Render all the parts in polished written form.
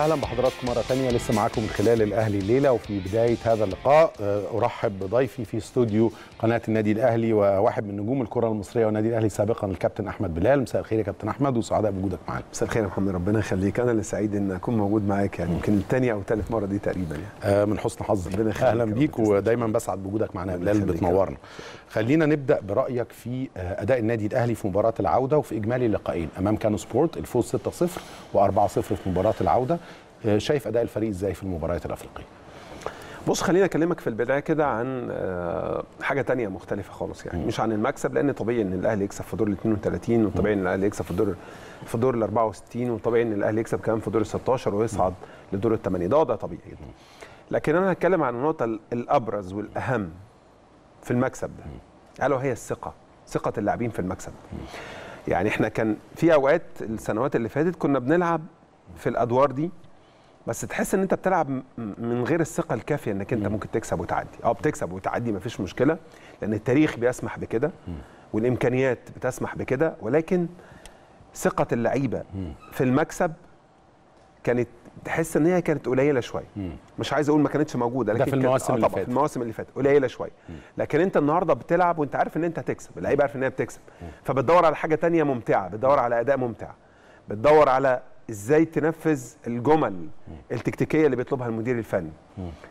اهلا بحضراتكم مره ثانيه، لسه معاكم من خلال الاهلي الليله. وفي بدايه هذا اللقاء ارحب بضيفي في استوديو قناه النادي الاهلي وواحد من نجوم الكره المصريه والنادي الاهلي سابقا، الكابتن احمد بلال. مساء الخير يا كابتن احمد وسعداء بوجودك معانا. مساء الخير يا محمد، ربنا يخليك. انا اللي سعيد ان اكون موجود معاك، يعني يمكن الثانيه او ثالث مره دي تقريبا يعني. من حسن حظي. اهلا بيك ودايما بسعد بوجودك معانا يا بلال، بتنورنا. خلينا نبدا برايك في اداء النادي الاهلي في مباراه العوده وفي اجمالي اللقاءين امام كانو سبورت، الفوز 6-0 و4-0 في مباراه العوده. شايف اداء الفريق ازاي في المباريات الافريقيه؟ بص، خليني اكلمك في البدايه كده عن حاجه تانية مختلفه خالص، يعني مش عن المكسب، لان طبيعي ان الاهلي يكسب في دور ال 32، وطبيعي ان الاهلي يكسب في دور ال 64، وطبيعي ان الاهلي يكسب كمان في دور ال 16 ويصعد لدور ال 8. ده طبيعي جدا. لكن انا هتكلم عن النقطه الابرز والاهم في المكسب ده، الا وهي ثقه اللاعبين في المكسب. يعني احنا كان في اوقات السنوات اللي فاتت كنا بنلعب في الادوار دي، بس تحس ان انت بتلعب من غير الثقه الكافيه انك انت ممكن تكسب وتعدي. بتكسب وتعدي مفيش مشكله، لان التاريخ بيسمح بكده والامكانيات بتسمح بكده، ولكن ثقه اللعيبه في المكسب كانت تحس ان هي كانت قليله شويه. مش عايز اقول ما كانتش موجوده، لكن في المواسم اللي فاتت قليله شويه. لكن انت النهارده بتلعب وانت عارف ان انت هتكسب، اللعيبه عارف ان هي بتكسب، فبتدور على حاجه ثانيه ممتعه، بتدور على اداء ممتع، بتدور على ازاي تنفذ الجمل التكتيكيه اللي بيطلبها المدير الفني،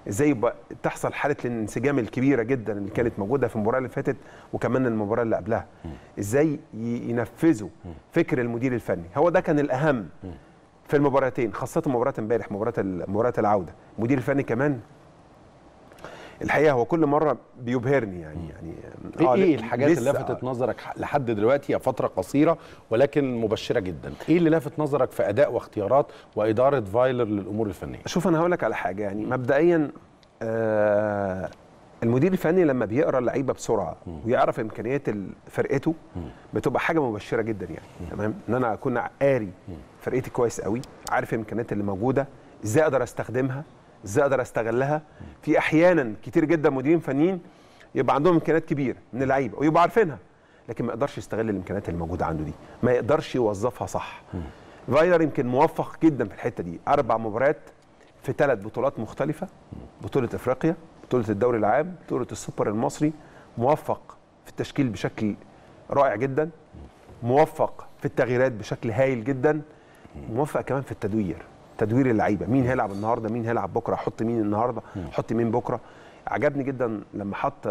ازاي تحصل حاله الانسجام الكبيره جدا اللي كانت موجوده في المباراه اللي فاتت وكمان المباراه اللي قبلها، ازاي ينفذوا فكر المدير الفني. هو ده كان الاهم في المباراتين، خاصه مباراه امبارح، مباراه العوده. المدير الفني كمان الحقيقه هو كل مره بيبهرني، يعني ايه الحاجات اللي لفتت نظرك لحد دلوقتي؟ فتره قصيره ولكن مبشره جدا. ايه اللي لفت نظرك في اداء واختيارات واداره فايلر للامور الفنيه؟ شوف، انا هقول لك على حاجه. يعني مبدئيا المدير الفني لما بيقرا اللعيبه بسرعه ويعرف امكانيات فرقته بتبقى حاجه مبشره جدا، يعني تمام ان انا اكون قاري فرقتي كويس قوي، عارف الامكانيات اللي موجوده، ازاي اقدر استخدمها، ازاي اقدر استغلها. في احيانا كتير جدا مديرين فنيين يبقى عندهم امكانيات كبيره من اللعيبه ويبقوا عارفينها، لكن ما يقدرش يستغل الامكانيات اللي موجوده عنده دي، ما يقدرش يوظفها صح. فايلر يمكن موفق جدا في الحته دي، 4 مباريات في 3 بطولات مختلفه، بطوله افريقيا، بطوله الدوري العام، بطوله السوبر المصري، موفق في التشكيل بشكل رائع جدا، موفق في التغييرات بشكل هايل جدا، موفق كمان في تدوير اللعيبه، مين هيلعب النهارده، مين هيلعب بكره، حط مين النهارده، حط مين بكره. عجبني جدا لما حط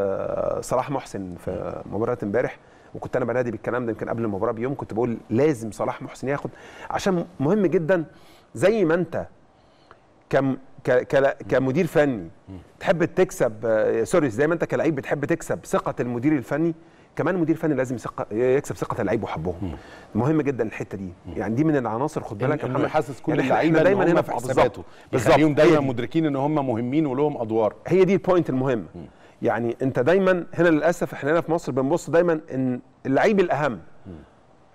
صلاح محسن في مباراه امبارح، وكنت انا بنادي بالكلام ده يمكن قبل المباراه بيوم، كنت بقول لازم صلاح محسن ياخد، عشان مهم جدا. زي ما انت كمدير فني تحب تكسب، سوري، زي ما انت كلاعب بتحب تكسب ثقه المدير الفني، كمان مدير فني لازم يكسب ثقه اللعيبه وحبهم. مهم جدا الحته دي، يعني دي من العناصر. خد بالك انا حاسس كل اللعيبه دايما هنا في حساباته، بيخليهم دايما مدركين ان هم مهمين ولهم ادوار. هي دي البوينت المهمه. يعني انت دايما هنا، للاسف احنا هنا في مصر بنبص دايما ان اللعيب الاهم،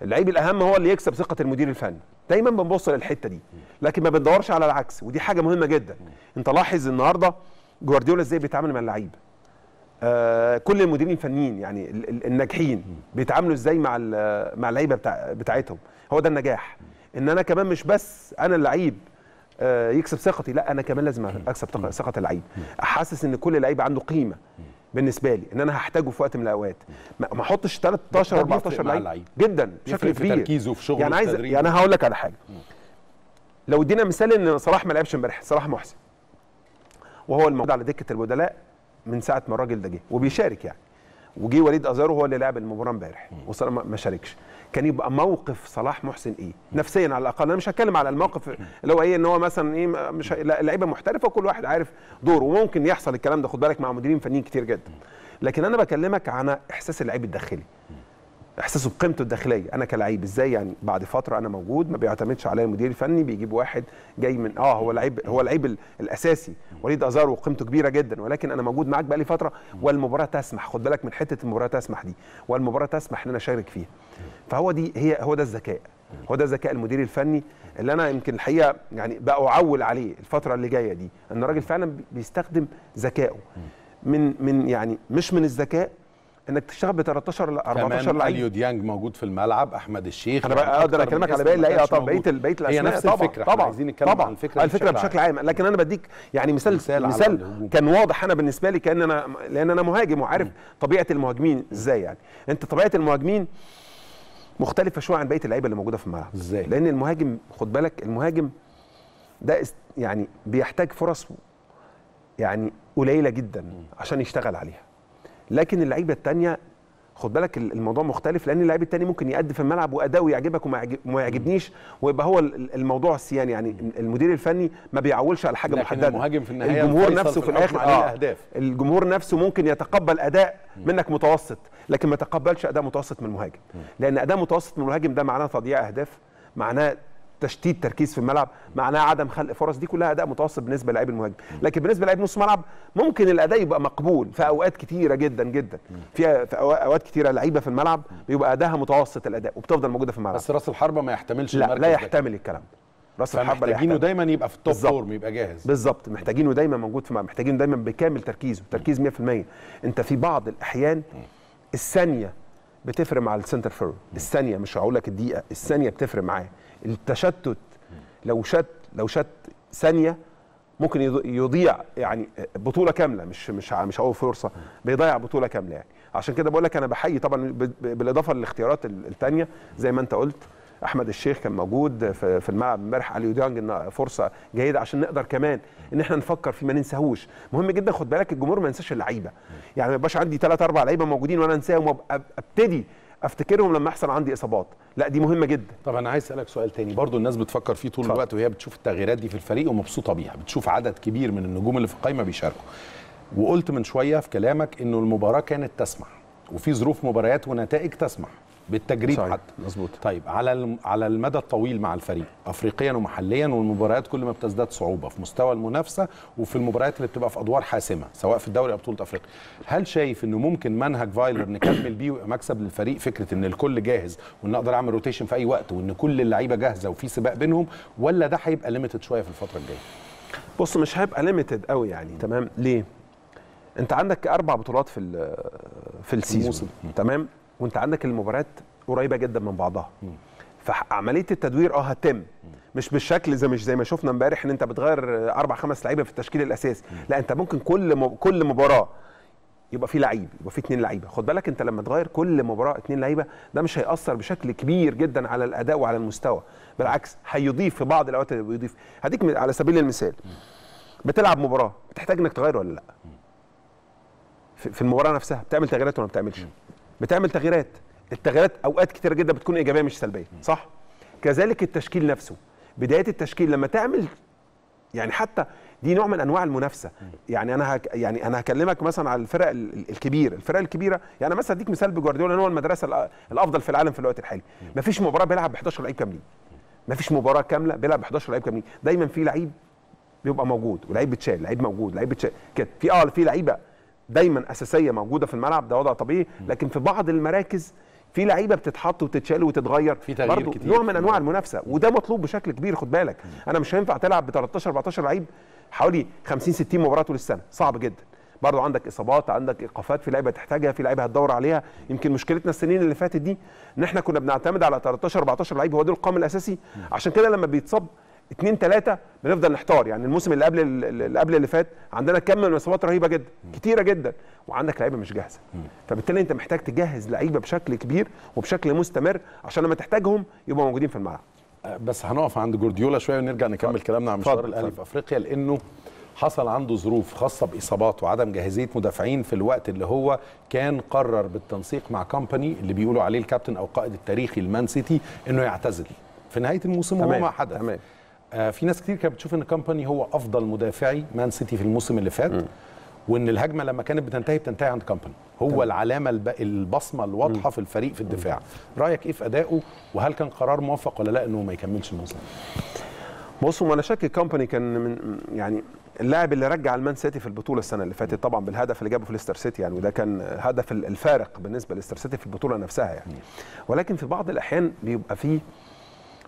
اللعيب الاهم هو اللي يكسب ثقه المدير الفني، دايما بنبص للحته دي، لكن ما بندورش على العكس، ودي حاجه مهمه جدا. انت لاحظ النهارده جوارديولا ازاي بيتعامل مع اللعيبه، كل المديرين الفنيين يعني الناجحين بيتعاملوا ازاي مع اللعيبه بتاعتهم. هو ده النجاح، ان انا كمان مش بس انا اللعيب يكسب ثقتي، لا انا كمان لازم اكسب ثقه اللعيب، احسس ان كل لعيب عنده قيمه بالنسبه لي، ان انا هحتاجه في وقت من الاوقات. ما احطش 13 14 لعيب جدا بشكل كبير، تركيزه في شغله. يعني انا هقول لك على حاجه، لو ادينا مثال ان صلاح ما لعبش امبارح، صلاح محسن وهو الموجود على دكه البدلاء من ساعه ما الراجل ده جه وبيشارك، يعني وجي وليد ازارو هو اللي لعب المباراه امبارح وصلاح ما شاركش، كان يبقى موقف صلاح محسن ايه؟ نفسيا على الاقل. انا مش هتكلم على الموقف اللي هو ايه، ان هو مثلا ايه، مش لعيبه محترفه وكل واحد عارف دوره، وممكن يحصل الكلام ده خد بالك مع مديرين فنيين كتير جدا، لكن انا بكلمك عن احساس اللعيب الداخلي، احساسه بقيمته الداخليه انا كلاعب ازاي. يعني بعد فتره انا موجود، ما بيعتمدش عليا المدير الفني، بيجيب واحد جاي من هو لعيب الاساسي وليد ازارو وقيمته كبيره جدا، ولكن انا موجود معاك بقى لي فتره، والمباراه تسمح، خد بالك من حته المباراه تسمح دي، والمباراه تسمح ان انا اشارك فيها. فهو دي هي هو ده الذكاء، هو ده الذكاء المدير الفني اللي انا يمكن الحقيقه يعني بقى اعول عليه الفتره اللي جايه دي، ان الراجل فعلا بيستخدم ذكائه من يعني مش من الذكاء انك تشتغل ب 13 ل 14 لعيب. اليو ديانج موجود في الملعب، احمد الشيخ. انا بقى اقدر اكلمك على باقي اللعيبه. طبعا بقيه الاسماء هي نفس الفكره. طبعا عايزين نتكلم عن الفكره، الفكره بشكل عام. لكن انا بديك يعني مثال كان واضح انا بالنسبه لي، كان انا لان انا مهاجم وعارف طبيعه المهاجمين ازاي. يعني انت طبيعه المهاجمين مختلفه شويه عن بقيه اللعيبه اللي موجوده في الملعب ازاي، لان المهاجم خد بالك المهاجم ده يعني بيحتاج فرص يعني قليله جدا عشان يشتغل عليها. لكن اللعيبه الثانيه خد بالك الموضوع مختلف، لان اللعيب الثاني ممكن يأدي في الملعب واداؤه يعجبك وما يعجبنيش، ويبقى هو الموضوع السيان. يعني المدير الفني ما بيعولش على حاجه محدده، المهاجم في النهايه الجمهور نفسه في الاخر الجمهور نفسه ممكن يتقبل اداء منك متوسط، لكن ما يتقبلش اداء متوسط من المهاجم، لان اداء متوسط من المهاجم ده معناه تضييع اهداف، معناه تشتيت تركيز في الملعب، معناه عدم خلق فرص. دي كلها اداء متوسط بالنسبه للاعب المهاجم. لكن بالنسبه للاعب نص ملعب ممكن الاداء يبقى مقبول في اوقات كتيره جدا جدا، في اوقات كتيره لعيبه في الملعب بيبقى اداها متوسط الاداء وبتفضل موجوده في الملعب. بس راس الحربه ما يحتملش، لا يحتمل الكلام ده. راس الحربه محتاجينه دايما يبقى في التوب فورم، يبقى جاهز بالظبط، محتاجينه دايما موجود في الملعب، محتاجينه دايما بكامل تركيزه، تركيز 100%. انت في بعض الاحيان الثانيه بتفرق مع السنتر فورورد، الثانيه مش هقول لك الدقيقه، الثانيه بتفرق معاه. التشتت لو شت ثانيه ممكن يضيع يعني بطوله كامله، مش هقول فرصه، بيضيع بطوله كامله. يعني عشان كده بقول لك انا بحيي طبعا بالاضافه للاختيارات الثانيه زي ما انت قلت. احمد الشيخ كان موجود في الملعب امبارح، اليو ديانج فرصه جيده عشان نقدر كمان ان احنا نفكر في ما ننساهوش. مهم جدا خد بالك الجمهور ما ينساش اللعيبه، يعني ما يبقاش عندي 3 4 لعيبه موجودين وانا انساهم وابتدي افتكرهم لما يحصل عندي اصابات، لا دي مهمه جدا. طب انا عايز اسالك سؤال تاني برضو الناس بتفكر فيه طول الوقت وهي بتشوف التغييرات دي في الفريق ومبسوطه بيها، بتشوف عدد كبير من النجوم اللي في القايمه بيشاركوا. وقلت من شويه في كلامك انه المباراه كانت تسمح، وفي ظروف مباريات ونتائج تسمح بالتجريد حتى. مظبوط. طيب على المدى الطويل مع الفريق افريقيا ومحليا، والمباريات كل ما بتزداد صعوبه في مستوى المنافسه وفي المباريات اللي بتبقى في ادوار حاسمه سواء في الدوري او بطوله افريقيا، هل شايف انه ممكن منهج فايلر نكمل بيه ويبقى مكسب للفريق؟ فكره ان الكل جاهز وان اقدر اعمل روتيشن في اي وقت وان كل اللعيبه جاهزه وفي سباق بينهم، ولا ده هيبقى ليميتد شويه في الفتره الجايه؟ بص مش هيبقى ليميتد قوي يعني. تمام. ليه؟ انت عندك 4 بطولات في السيزون، تمام، وانت عندك المباريات قريبه جدا من بعضها، فعمليه التدوير هتتم مش بالشكل زي ما شفنا امبارح ان انت بتغير 4 5 لعيبه في التشكيل الاساسي. لا انت ممكن كل مباراه يبقى في لعيب، يبقى في 2 لعيبه. خد بالك انت لما تغير كل مباراه 2 لعيبه ده مش هيأثر بشكل كبير جدا على الاداء وعلى المستوى، بالعكس هيضيف في بعض الاوقات. اللي بيضيف هديك على سبيل المثال، بتلعب مباراه بتحتاج انك تغير ولا لا؟ في المباراه نفسها بتعمل تغييرات ولا ما بتعملش؟ بتعمل تغييرات. التغييرات اوقات كتير جدا بتكون ايجابيه مش سلبيه، صح؟ كذلك التشكيل نفسه، بدايه التشكيل لما تعمل يعني حتى دي نوع من انواع المنافسه. يعني انا هكلمك مثلا على الفرق الكبيره، يعني مثلا اديك مثال بجوارديولا ان هو المدرسه الافضل في العالم في الوقت الحالي. مفيش مباراه بيلعب ب 11 لعيب كاملين. مفيش مباراه كامله بيلعب ب 11 لعيب كاملين، دايما في لعيب بيبقى موجود ولعيب بيتشال، لعيب موجود لعيب بيتشال كده، في لعيبه دايما اساسيه موجوده في الملعب، ده وضع طبيعي. لكن في بعض المراكز في لعيبه بتتحط وتتشال وتتغير، في تغيير كتير، نوع من انواع المنافسه، وده مطلوب بشكل كبير. خد بالك انا مش هينفع تلعب ب 13 14 لعيب حوالي 50 60 مباراه طول السنه، صعب جدا. برضو عندك اصابات، عندك ايقافات، في لعيبه تحتاجها، في لعيبه هتدور عليها. يمكن مشكلتنا السنين اللي فاتت دي ان احنا كنا بنعتمد على 13 14 لعيب، هو ده القام الاساسي. عشان كده لما بيتصاب 2 3 بنفضل نحتار. يعني الموسم اللي فات عندنا كم من اصابات رهيبه جدا، كتيره جدا، وعندك لعيبه مش جاهزه، فبالتالي انت محتاج تجهز لعيبه بشكل كبير وبشكل مستمر عشان لما تحتاجهم يبقوا موجودين في الملعب. بس هنقف عند جوارديولا شويه ونرجع نكمل كلامنا عن مشوار الاهلي في افريقيا، لانه حصل عنده ظروف خاصه باصابات وعدم جاهزيه مدافعين في الوقت اللي هو كان قرر بالتنسيق مع كومباني اللي بيقولوا عليه الكابتن او قائد التاريخي المان سيتي انه يعتزل في نهايه الموسم. وهو ما حدث. في ناس كتير كانت بتشوف ان كومباني هو افضل مدافعي مان سيتي في الموسم اللي فات، وان الهجمه لما كانت بتنتهي عند كومباني، هو العلامه البصمه الواضحه في الفريق في الدفاع. رايك ايه في ادائه، وهل كان قرار موفق ولا لا انه ما يكملش الموسم؟ بصوا انا شاكك كومباني كان من يعني اللاعب اللي رجع المان سيتي في البطوله السنه اللي فاتت، طبعا بالهدف اللي جابه في ليستر سيتي يعني، وده كان الهدف الفارق بالنسبه لليستر سيتي في البطوله نفسها يعني. ولكن في بعض الاحيان بيبقى فيه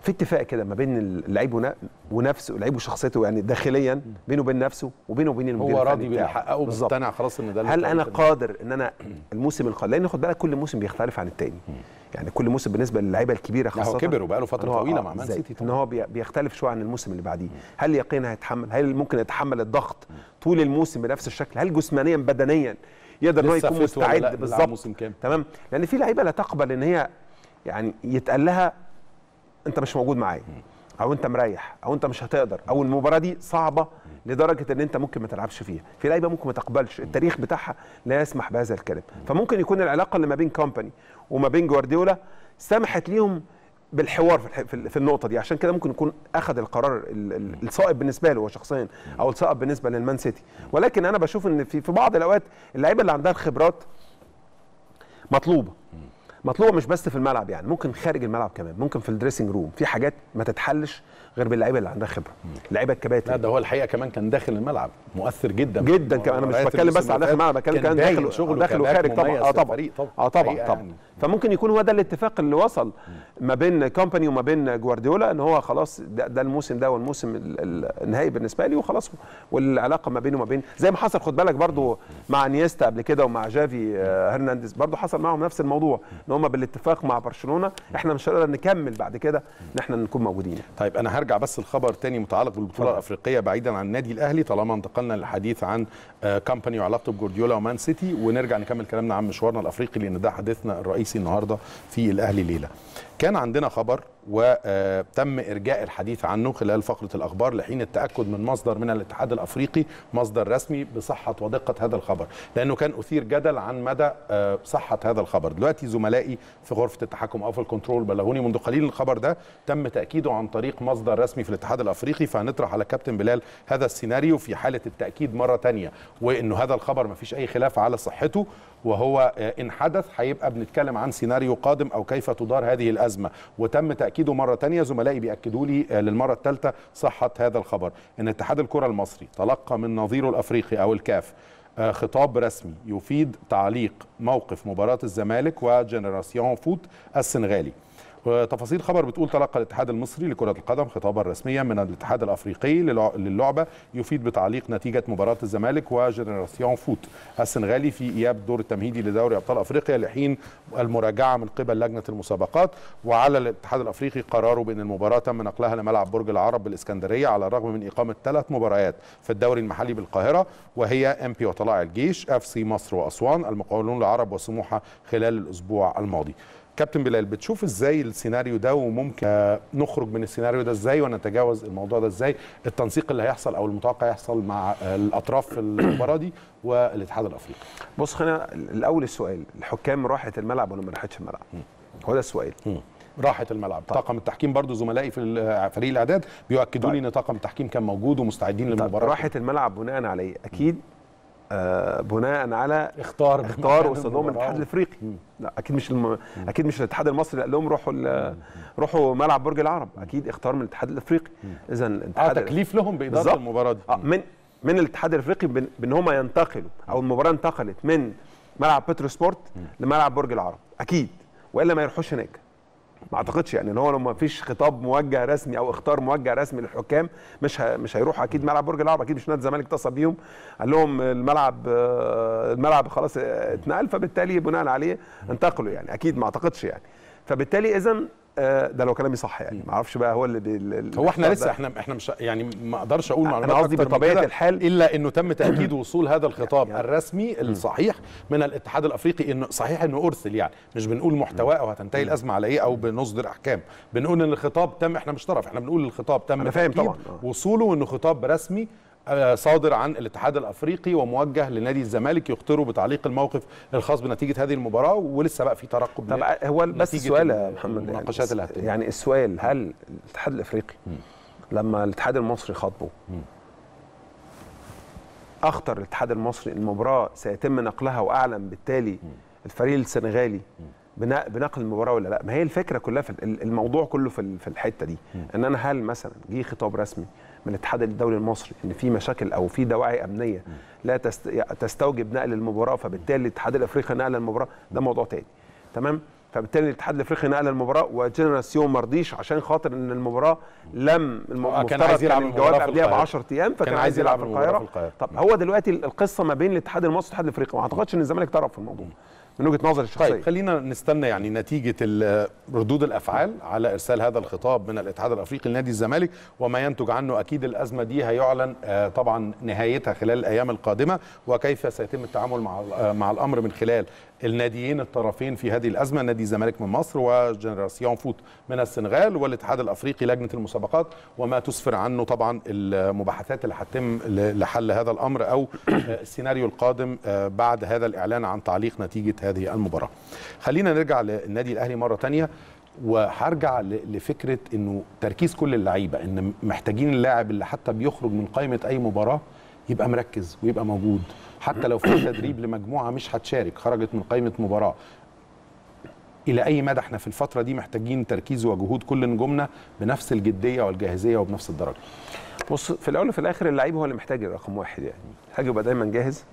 في اتفاق كده ما بين اللعيب ونفسه، اللعيب وشخصيته يعني داخليا بينه وبين نفسه وبينه وبين المدير الفني. هو راضي بيحققه ومقتنع خلاص ان ده هل انا قادر ان انا الموسم القادم، لان خد بالك كل موسم بيختلف عن الثاني. يعني كل موسم بالنسبه للعيبه الكبيره خاصه هو كبر وبقى له فتره طويله مع مان سيتي، ان هو بيختلف شويه عن الموسم اللي بعديه. هل يقينا هيتحمل؟ هل ممكن يتحمل الضغط طول الموسم بنفس الشكل؟ هل جسمانيا بدنيا يقدر ان هو يكون مستعد بالظبط؟ تمام، لان في لعيبه لا تقبل ان هي يعني يتقال لها انت مش موجود معايا، او انت مريح، او انت مش هتقدر، او المباراه دي صعبه لدرجه ان انت ممكن ما تلعبش فيها. في لعيبه ممكن ما تقبلش، التاريخ بتاعها لا يسمح بهذا الكلام. فممكن يكون العلاقه اللي ما بين كومباني وما بين جوارديولا سمحت ليهم بالحوار في النقطه دي، عشان كده ممكن يكون اخذ القرار الصائب بالنسبه له هو شخصيا، او الصائب بالنسبه للمان سيتي. ولكن انا بشوف ان في بعض الاوقات اللعيبه اللي عندها الخبرات مطلوبه مش بس في الملعب، يعني ممكن خارج الملعب كمان، ممكن في الدريسنج روم، في حاجات ما تتحلش غير باللعيبه اللي عندها خبره، اللعيبه الكباتن. لا ده هو الحقيقه كمان كان داخل الملعب مؤثر جدا جدا كمان. انا مش بتكلم بس على داخل الملعب، بتكلم كان داخل وخارج طبعا. طبعا. فممكن يكون هو ده الاتفاق اللي وصل ما بين كومباني وما بين جوارديولا، ان هو خلاص ده الموسم ده والموسم النهائي بالنسبه لي وخلاص، والعلاقه ما بينه وما بين زي ما حصل خد بالك برضو مع انيستا قبل كده ومع جافي هرنانديز، برضو حصل معهم نفس الموضوع، ان هم بالاتفاق مع برشلونه احنا مش هنقدر نكمل بعد كده ان احنا نكون موجودين. طيب انا هرجع بس الخبر تاني متعلق بالبطوله الافريقيه بعيدا عن النادي الاهلي، طالما انتقلنا للحديث عن كومباني وعلاقته بجوارديولا ومان سيتي، ونرجع نكمل كلامنا عن مشوارنا الافريقي لان ده حديثنا الرئيسي النهارده في الاهلي ليله. كان عندنا خبر وتم ارجاء الحديث عنه خلال فقره الاخبار لحين التاكد من مصدر من الاتحاد الافريقي، مصدر رسمي، بصحه ودقه هذا الخبر، لانه كان اثير جدل عن مدى صحه هذا الخبر. دلوقتي زملائي في غرفه التحكم او في الكنترول بلغوني منذ قليل الخبر ده تم تاكيده عن طريق مصدر رسمي في الاتحاد الافريقي، فهنطرح على كابتن بلال هذا السيناريو في حاله التاكيد مره ثانيه، وانه هذا الخبر ما فيش اي خلاف على صحته، وهو ان حدث هيبقى بنتكلم عن سيناريو قادم او كيف تدار هذه الازمه، وتم تاكيده مره ثانيه. زملائي بياكدوا لي للمره الثالثه صحه هذا الخبر، ان اتحاد الكره المصري تلقى من نظيره الافريقي او الكاف خطاب رسمي يفيد تعليق موقف مباراه الزمالك وجنراسيون فوت السنغالي. تفاصيل خبر بتقول تلقى الاتحاد المصري لكرة القدم خطابا رسميا من الاتحاد الافريقي للعبة يفيد بتعليق نتيجة مباراة الزمالك وجنراسيون فوت السنغالي في اياب الدور التمهيدي لدوري ابطال افريقيا لحين المراجعة من قبل لجنة المسابقات. وعلى الاتحاد الافريقي قراره بان المباراة تم نقلها لملعب برج العرب بالاسكندرية على الرغم من اقامة 3 مباريات في الدوري المحلي بالقاهرة، وهي امبي وطلائع الجيش، اف سي مصر واسوان، المقاولون العرب وسموحة خلال الاسبوع الماضي. كابتن بلال، بتشوف ازاي السيناريو ده، وممكن نخرج من السيناريو ده ازاي ونتجاوز الموضوع ده ازاي؟ التنسيق اللي هيحصل او المتوقع يحصل مع الاطراف في المباراه دي والاتحاد الافريقي. بص خلينا الاول السؤال، الحكام راحت الملعب ولا ما راحتش الملعب؟ هو ده السؤال. راحت الملعب. طيب. طاقم التحكيم برضو زملائي في فريق الاعداد بيؤكدوا لي ان طاقم التحكيم كان موجود ومستعدين للمباراه. راحت الملعب بناء على ايه؟ اكيد بناء على اختار وصلهم الاتحاد الافريقي. لا اكيد مش اكيد مش الاتحاد المصري قال لهم روحوا ملعب برج العرب، اكيد اختار من الاتحاد الافريقي. اذا تكليف لهم باداره المباراه دي من الاتحاد الافريقي بان هم ينتقلوا، او المباراه انتقلت من ملعب بترو سبورت لملعب برج العرب اكيد، والا ما يروحوش هناك. ما اعتقدش يعني ان هو لو ما فيش خطاب موجه رسمي او اختار موجه رسمي للحكام مش هيروحوا اكيد ملعب برج العرب. اكيد مش نادي الزمالك اتصل بيهم قال لهم الملعب خلاص اتنقل، فبالتالي بناء عليه انتقلوا، يعني اكيد ما اعتقدش يعني. فبالتالي اذا ده لو كلامي صح يعني، ما اعرفش بقى هو اللي هو احنا لسه احنا مش يعني ما اقدرش اقول معلومات، انا قصدي بطبيعه الحال الا انه تم تاكيد وصول هذا الخطاب يعني الرسمي الصحيح من الاتحاد الافريقي، انه صحيح انه ارسل، يعني مش بنقول محتواه او هتنتهي الازمه على ايه او بنصدر احكام، بنقول ان الخطاب تم، احنا مش طرف، احنا بنقول الخطاب تم تاكيد وصوله، وانه خطاب رسمي صادر عن الاتحاد الافريقي وموجه لنادي الزمالك يخطروا بتعليق الموقف الخاص بنتيجه هذه المباراه، ولسه بقى في ترقب. طب هو بس السؤال يا محمد، يعني السؤال، هل الاتحاد الافريقي لما الاتحاد المصري خاطبه اخطر الاتحاد المصري المباراه سيتم نقلها واعلن بالتالي الفريق السنغالي بنقل المباراه ولا لا؟ ما هي الفكره كلها في الموضوع كله في الحته دي، ان انا هل مثلا جه خطاب رسمي من الاتحاد الدولي المصري ان في مشاكل او في دواعي امنيه لا تستوجب نقل المباراه، فبالتالي الاتحاد الافريقي نقل المباراه، ده موضوع تاني. تمام؟ فبالتالي الاتحاد الافريقي نقل المباراه وجنراسيون ما رضيش عشان خاطر ان المباراه لم كان عايز يلعب الجواب قبلها ب 10 ايام فكان عايز يلعب في القاهره. طب هو دلوقتي القصه ما بين الاتحاد المصري والاتحاد الافريقي ما اعتقدش ان الزمالك طرف في الموضوع من وجهه نظري الشخصيه. طيب خلينا نستنى يعني نتيجه ردود الافعال على ارسال هذا الخطاب من الاتحاد الافريقي لنادي الزمالك وما ينتج عنه. اكيد الازمه دي هيعلن طبعا نهايتها خلال الايام القادمه وكيف سيتم التعامل مع الامر من خلال الناديين الطرفين في هذه الازمه، نادي الزمالك من مصر وجنراسيون فوت من السنغال والاتحاد الافريقي لجنه المسابقات وما تسفر عنه طبعا المباحثات اللي هتتم لحل هذا الامر او السيناريو القادم بعد هذا الاعلان عن تعليق نتيجه هذه المباراه. خلينا نرجع للنادي الاهلي مره ثانيه وهرجع لفكره انه تركيز كل اللعيبه ان محتاجين اللاعب اللي حتى بيخرج من قائمه اي مباراه يبقى مركز ويبقى موجود حتى لو في تدريب لمجموعه مش هتشارك خرجت من قائمه مباراه. الى اي مدى احنا في الفتره دي محتاجين تركيز وجهود كل نجومنا بنفس الجديه والجاهزيه وبنفس الدرجه؟ بص في الاول وفي الاخر اللعيب هو اللي محتاج رقم واحد، يعني محتاج يبقى دايما جاهز،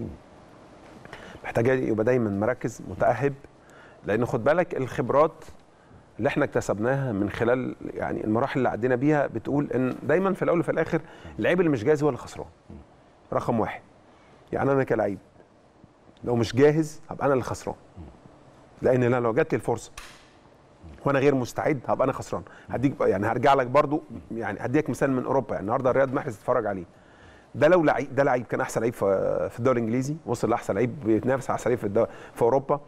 محتاج يبقى دايما مركز متاهب، لان خد بالك الخبرات اللي احنا اكتسبناها من خلال يعني المراحل اللي عدينا بيها بتقول ان دايما في الاول وفي الاخر اللعيب اللي مش جاهز هو اللي خسران رقم واحد. يعني انا كلاعب لو مش جاهز هبقى انا اللي خسران، لان انا لو جات لي الفرصه وانا غير مستعد هبقى انا خسران. هديك يعني هرجع لك برضو يعني هديك مثال من اوروبا، يعني النهارده رياض محرز اتفرج عليه ده لو لعيب، ده لعيب كان احسن لعيب في الدوري الانجليزي، وصل لاحسن لعيب بيتنافس على احسن لعيب في اوروبا،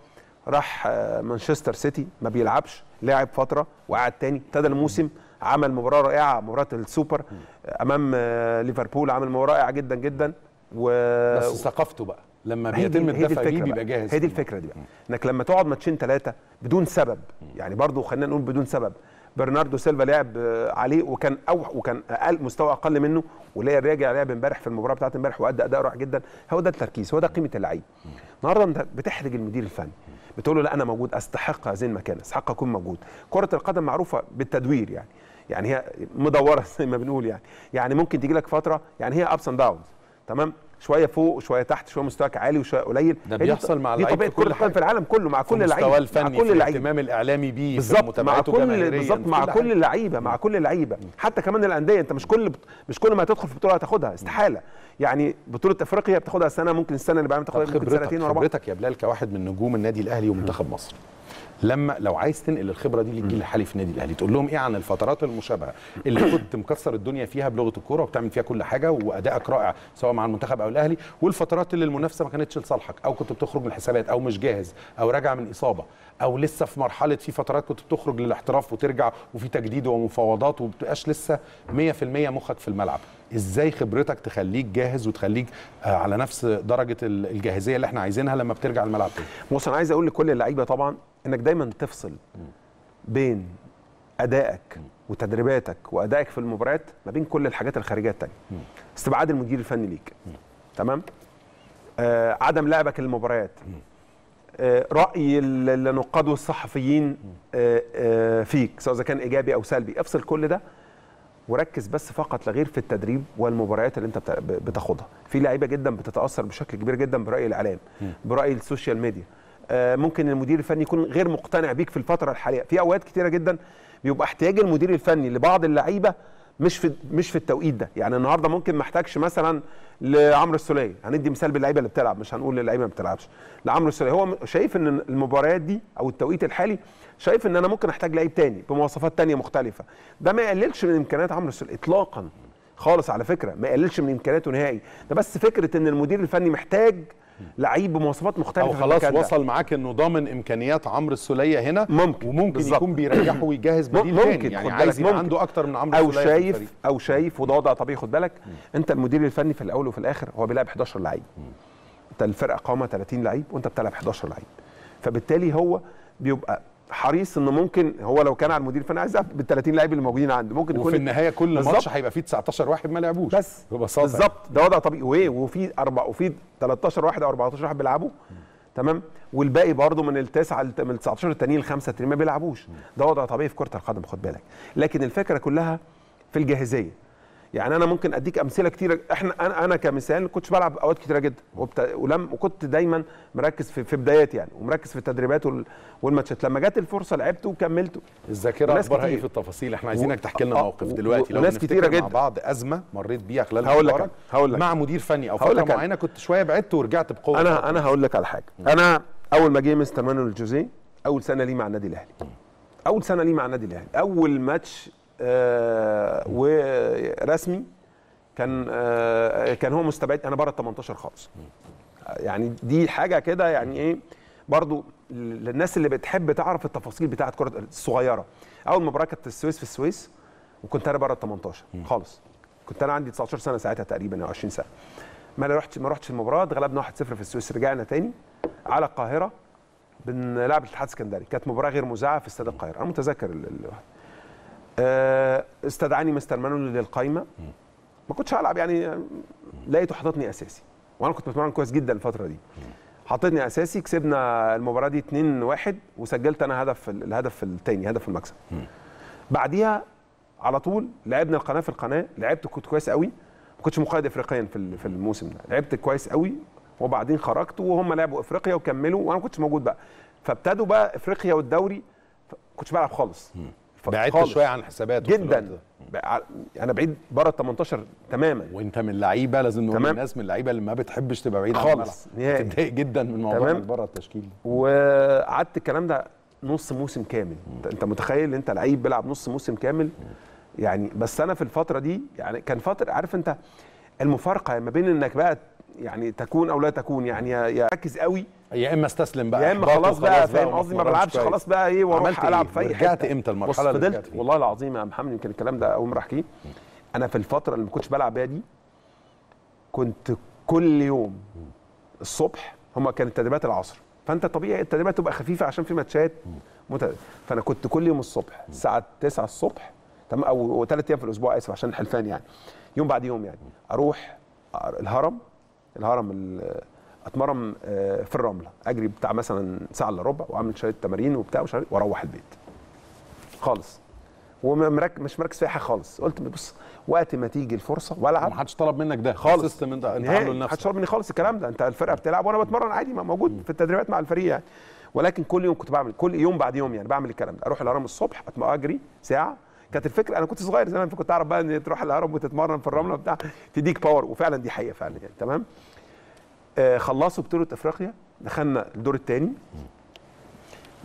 راح مانشستر سيتي ما بيلعبش، لعب فتره وقعد تاني، ابتدى الموسم عمل مباراه رائعه، مباراه السوبر امام ليفربول عمل مباراه رائعه جدا جدا بس ثقافته بقى لما بيتم الدفع بيه بيبقى جاهز. هي دي الفكره دي بقى انك لما تقعد ماتشين ثلاثه بدون سبب، يعني برضه خلينا نقول بدون سبب برناردو سيلفا لعب عليه وكان وكان اقل مستوى اقل منه ولا راجع لعب امبارح في المباراه بتاعت امبارح وادى اداء رائع جدا. هو ده التركيز، هو ده قيمه اللعيب. النهارده انت بتحرج المدير الفني بتقول له لا انا موجود، استحق هذه المكانه، استحق اكون موجود. كره القدم معروفه بالتدوير، يعني هي مدوره زي ما بنقول، يعني ممكن تيجي لك فتره يعني هي ابس اند داونز، تمام، شويه فوق وشويه تحت، شويه مستواك عالي وشويه قليل. ده بيحصل مع اللعيبه دي، طبيعه كل حاجه في العالم كله، مع كل اللعيبه، مع كل اللعيبه، الاهتمام الاعلامي بيه بالظبط، مع كل اللعيبه، مع كل اللعيبه، حتى كمان الانديه. انت مش كل ما هتدخل في بطوله هتاخدها، استحاله. يعني بطوله افريقيا بتاخدها سنه، ممكن السنه اللي بعدها تاخدها، ممكن سنتين ورا بعض. خبرتك يا بلال كواحد من نجوم النادي الاهلي ومنتخب مصر، لما لو عايز تنقل الخبره دي للجيل الحالي في النادي الاهلي تقول لهم ايه عن الفترات المشابهه اللي كنت مكسر الدنيا فيها بلغه الكوره وبتعمل فيها كل حاجه وادائك رائع سواء مع المنتخب او الاهلي، والفترات اللي المنافسه ما كانتش لصالحك او كنت بتخرج من الحسابات او مش جاهز او راجع من اصابه او لسه في مرحله، في فترات كنت بتخرج للاحتراف وترجع وفي تجديد ومفاوضات وما بتبقاش لسه 100% مخك في الملعب. ازاي خبرتك تخليك جاهز وتخليك على نفس درجه الجاهزيه اللي احنا عايزينها لما بترجع الملعب تاني؟ بص انا عايز اقول لكل اللعيبه طبعا انك دايما تفصل بين ادائك وتدريباتك وادائك في المباريات ما بين كل الحاجات الخارجيه الثانيه. استبعاد المدير الفني ليك، تمام، عدم لعبك للمباريات، راي النقاد والصحفيين فيك سواء كان ايجابي او سلبي. افصل كل ده وركز بس فقط لغير في التدريب والمباريات اللي انت بتاخدها. في لعيبه جدا بتتاثر بشكل كبير جدا براي الاعلام، براي السوشيال ميديا، ممكن المدير الفني يكون غير مقتنع بيك في الفتره الحاليه. في اوقات كتيره جدا بيبقى احتياج المدير الفني لبعض اللعيبه مش في التوقيت ده. يعني النهارده ممكن ما احتاجش مثلا لعمرو السوليه، هندي مثال باللعيبه اللي بتلعب، مش هنقول للعيبه ما بتلعبش، لعمرو السوليه هو شايف ان المباريات دي او التوقيت الحالي شايف ان انا ممكن احتاج لعيب تاني بمواصفات تانيه مختلفه. ده ما يقللش من امكانيات عمرو السوليه اطلاقا خالص، على فكره ما يقللش من امكانياته نهائي، ده بس فكره ان المدير الفني محتاج لعيب بمواصفات مختلفه. أو خلاص وصل معاك انه ضامن امكانيات عمرو السوليه هنا، ممكن وممكن بالزبط. يكون بيريحه ويجهز بديل تاني، يعني عايز عنده اكتر من عمرو السوليه. او شايف وده وضع طبيعي. خد بالك انت المدير الفني في الاول وفي الاخر هو بيلعب 11 لعيب، انت الفرقه قامه 30 لعيب وانت بتلعب 11 لعيب، فبالتالي هو بيبقى حريص انه ممكن هو لو كان على المدير الفني عايز يلعب بال 30 لعيب اللي موجودين عنده، ممكن يكون وفي النهايه كل ماتش هيبقى فيه 19 واحد ما لعبوش بس بالظبط. ده وضع طبيعي، وفي 13 واحد او 14 واحد بيلعبوا، تمام، والباقي برضه من التسعه من 19 التانيين الخمسه التانيين ما بيلعبوش. ده وضع طبيعي في كره القدم، خد بالك. لكن الفكره كلها في الجاهزيه. يعني انا ممكن اديك امثله كتير. انا كمثال كنتش بلعب اوقات كتيره جدا وكنت دايما مركز في بداياتي يعني، ومركز في التدريبات والماتشات. لما جت الفرصه لعبته وكملته. الذاكره اكبرها ايه في التفاصيل، احنا عايزينك تحكي لنا موقف دلوقتي لو نفتكر مع بعض ازمه مريت بيها خلال المباراه مع مدير فني او فتره معينه كنت شويه بعدت ورجعت بقوه. انا هقول لك على حاجه. انا اول ما جه مستر مانويل جوزيه اول سنه ليه مع النادي الاهلي، اول ماتش ورسمي كان كان هو مستبعد، انا بره ال 18 خالص. يعني دي حاجه كده يعني ايه برضو للناس اللي بتحب تعرف التفاصيل بتاعه كره الصغيره. اول مباراه كانت السويس في السويس، وكنت انا بره ال 18 خالص، كنت انا عندي 19 سنه ساعتها تقريبا او 20 سنه. ما رحتش المباراه، اتغلبنا 1-0 في السويس. رجعنا تاني على القاهره بنلعب الاتحاد الاسكندري، كانت مباراه غير مذاعه في استاد القاهره، انا متذكر استدعاني مستر مانويل للقايمه. ما كنتش هلعب يعني، لقيته حاططني اساسي، وانا كنت بتمرن كويس جدا الفتره دي. حاططني اساسي، كسبنا المباراه دي 2-1 وسجلت انا الهدف الثاني، هدف المكسب. بعديها على طول لعبنا القناه في القناه، لعبت كنت كويس قوي، ما كنتش مقيد افريقيا في الموسم ده، لعبت كويس قوي. وبعدين خرجت وهم لعبوا افريقيا وكملوا وانا ما كنتش موجود بقى، فابتدوا بقى افريقيا والدوري، ما كنتش بلعب خالص. بعدت شويه عن حساباته جدا، انا بعيد بره ال 18 تماما. وانت من اللعيبه، لازم نقول للناس، من اللعيبه اللي ما بتحبش تبقى بعيد خالص، بتضايق جدا من موضوع بره التشكيل. وقعدت الكلام ده نص موسم كامل. انت متخيل ان انت لعيب بيلعب نص موسم كامل؟ يعني بس انا في الفتره دي يعني كان فتره، عارف انت المفارقه ما بين انك بقى يعني تكون او لا تكون، يعني يا ركز قوي يا اما استسلم بقى، يا اما خلاص بقى، فاهم قصدي؟ ما بلعبش خلاص بقى ايه واروح العب في اي حته. رجعت امتى المرحله اللي فضلت؟ والله العظيم يا محمد يمكن الكلام ده اول مره احكيه. انا في الفتره اللي ما كنتش بلعب بيها دي كنت كل يوم الصبح، هما كانت تدريبات العصر، فانت طبيعي التدريبات تبقى خفيفه عشان في ماتشات، فانا كنت كل يوم الصبح الساعه 9 الصبح تمام، او 3 ايام في الاسبوع، اسف عشان الحلفان يعني، يوم بعد يوم يعني، اروح الهرم اتمرن في الرمله، اجري بتاع مثلا ساعه الا ربع، واعمل شويه تمارين وبتاع واروح البيت خالص، ومش مركز في حاجه خالص. قلت بص وقت ما تيجي الفرصه والعب، ما حدش طلب منك ده خالص، انت عامله لنفسك، ما حدش طلب مني خالص الكلام ده. انت الفرقه بتلعب وانا بتمرن عادي، ما موجود في التدريبات مع الفريق يعني. ولكن كل يوم كنت بعمل، كل يوم بعد يوم يعني بعمل الكلام ده، اروح الهرم الصبح اجري ساعه. كانت الفكره انا كنت صغير زمان، فكنت اعرف بقى ان تروح الهرم وتتمرن في الرمله بتاع تديك باور، وفعلا دي حقيقه فعلا يعني. تمام. خلصوا بطوله افريقيا، دخلنا الدور الثاني،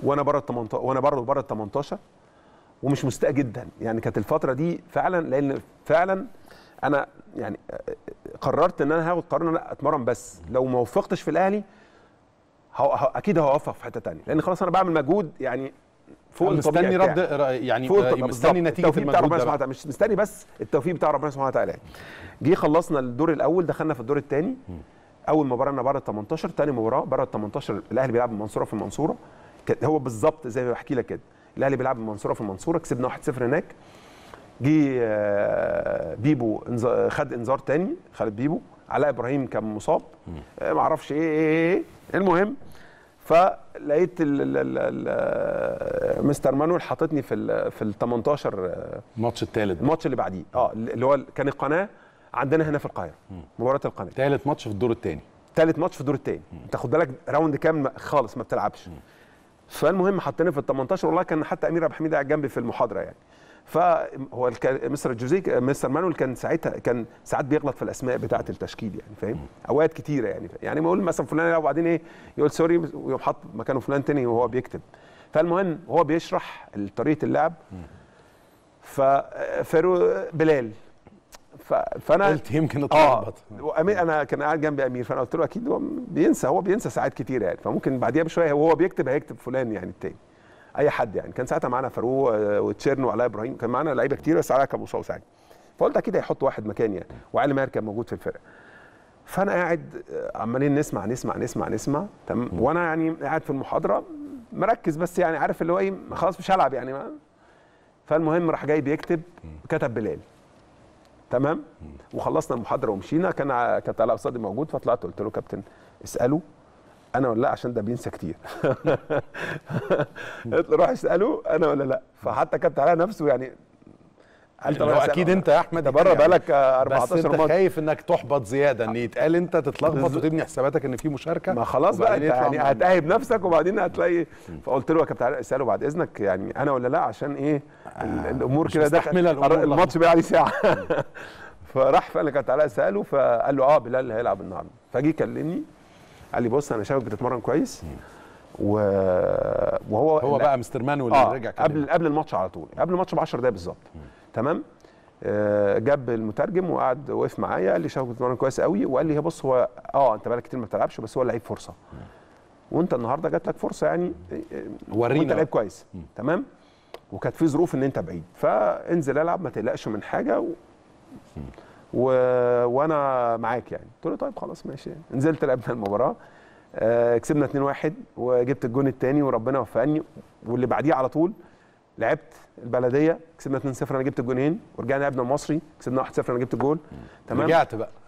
وانا بره ال 18، وانا برضه بره ال 18 ومش مستاء جدا يعني. كانت الفتره دي فعلا، لان فعلا انا يعني قررت ان انا هاخد قرار ان انا اتمرن، بس لو ما وفقتش في الاهلي اكيد هوفق في حته ثانيه، لان خلاص انا بعمل مجهود يعني فوق الطبيعي، مستني رد يعني، مستني نتيجه المجهود ده، مش مستني بس التوفيق بتاع ربنا سبحانه وتعالى. جه خلصنا الدور الاول، دخلنا في الدور الثاني. اول مباراه انا بره ال 18، ثاني مباراه بره ال 18 الاهلي بيلعب المنصوره في المنصوره، هو بالظبط زي ما بحكي لك كده، الاهلي بيلعب المنصوره في المنصوره، كسبنا 1-0 هناك. جه بيبو خد انذار ثاني، خالد بيبو، علاء ابراهيم كان مصاب، ما اعرفش ايه. المهم فلقيت مستر مانويل حاططني في ال 18 الماتش الثالث، الماتش اللي بعديه اللي هو كان القناه عندنا هنا في القاهره، مباراه القناه، ثالث ماتش في الدور الثاني، انت خد بالك راوند كام خالص ما بتلعبش. فالمهم حطيني في ال 18، والله كان حتى امير عبد الحميد قاعد جنبي في المحاضره يعني. فهو مستر مانويل كان ساعتها، كان ساعات بيغلط في الاسماء بتاعه التشكيل يعني، فاهم؟ اوقات كتيره يعني، ما يقول مثلا فلان، وبعدين ايه يقول سوري ويقوم حاط مكانه فلان ثاني وهو بيكتب. فالمهم هو بيشرح طريقه اللعب، ففيرو بلال، فانا قلت يمكن اتلخبط. انا كان قاعد جنبي امير، فانا قلت له اكيد هو بينسى، ساعات كتير يعني، فممكن بعديها بشويه وهو بيكتب هيكتب فلان يعني التاني، اي حد يعني. كان ساعتها معانا فاروق وتشيرنو وعلاء ابراهيم، كان معانا لعيبه كتير، بس علاء كان مصاب ساعتها، فقلت اكيد هيحط واحد مكاني يعني، وعلي ماهر كان موجود في الفرقه. فانا قاعد عمالين نسمع نسمع نسمع نسمع تمام، وانا يعني قاعد في المحاضره مركز، بس يعني عارف اللي هو ايه، خلاص مش هلعب يعني. فالمهم راح جاي بيكتب، كتب بلال تمام. وخلصنا المحاضره ومشينا، كانت علاء قصادي موجود، فطلعت قلت له كابتن اساله انا ولا لا، عشان ده بينسى كتير. قلت له روح اساله انا ولا لا. فحتى كابتن علاء نفسه يعني اكيد انت يا احمد بره بقالك 14 ماتش، بس انت خايف انك تحبط زياده، ان يتقال انت تتلخبط وتبني حساباتك ان في مشاركه، ما خلاص بقى انت يعني هتأهب نفسك وبعدين هتلاقي. فقلت له يا كابتن اساله بعد اذنك يعني انا ولا لا، عشان ايه الامور كده ده الماتش بقى عليه ساعه. فراح فقال لي كابتن علاء اساله، فقال له اه بلال هيلعب النهارده. فجي كلمني قال لي بص انا شايفك بتتمرن كويس، وهو بقى مستر مانويل رجع قبل الماتش على طول، قبل الماتش ب 10 دقايق بالظبط. تمام. جاب المترجم وقعد وقف معايا قال لي شايفك بتتمرن كويس قوي، وقال لي بص هو انت بقالك كتير ما بتلعبش، بس هو اللعيب فرصه، وانت النهارده جات لك فرصه يعني ورينا انت لعيب كويس. تمام. وكانت في ظروف ان انت بعيد، فانزل العب ما تقلقش من حاجه وانا معاك يعني. قلت له طيب خلاص ماشي. نزلت لعبنا المباراه، كسبنا 2-1 وجبت الجون الثاني وربنا وفقني، واللي بعديه على طول لعبت البلديه كسبنا 2-0 انا جبت الجونين، ورجعنا لعبنا المصري كسبنا 1-0 انا جبت الجول. تمام.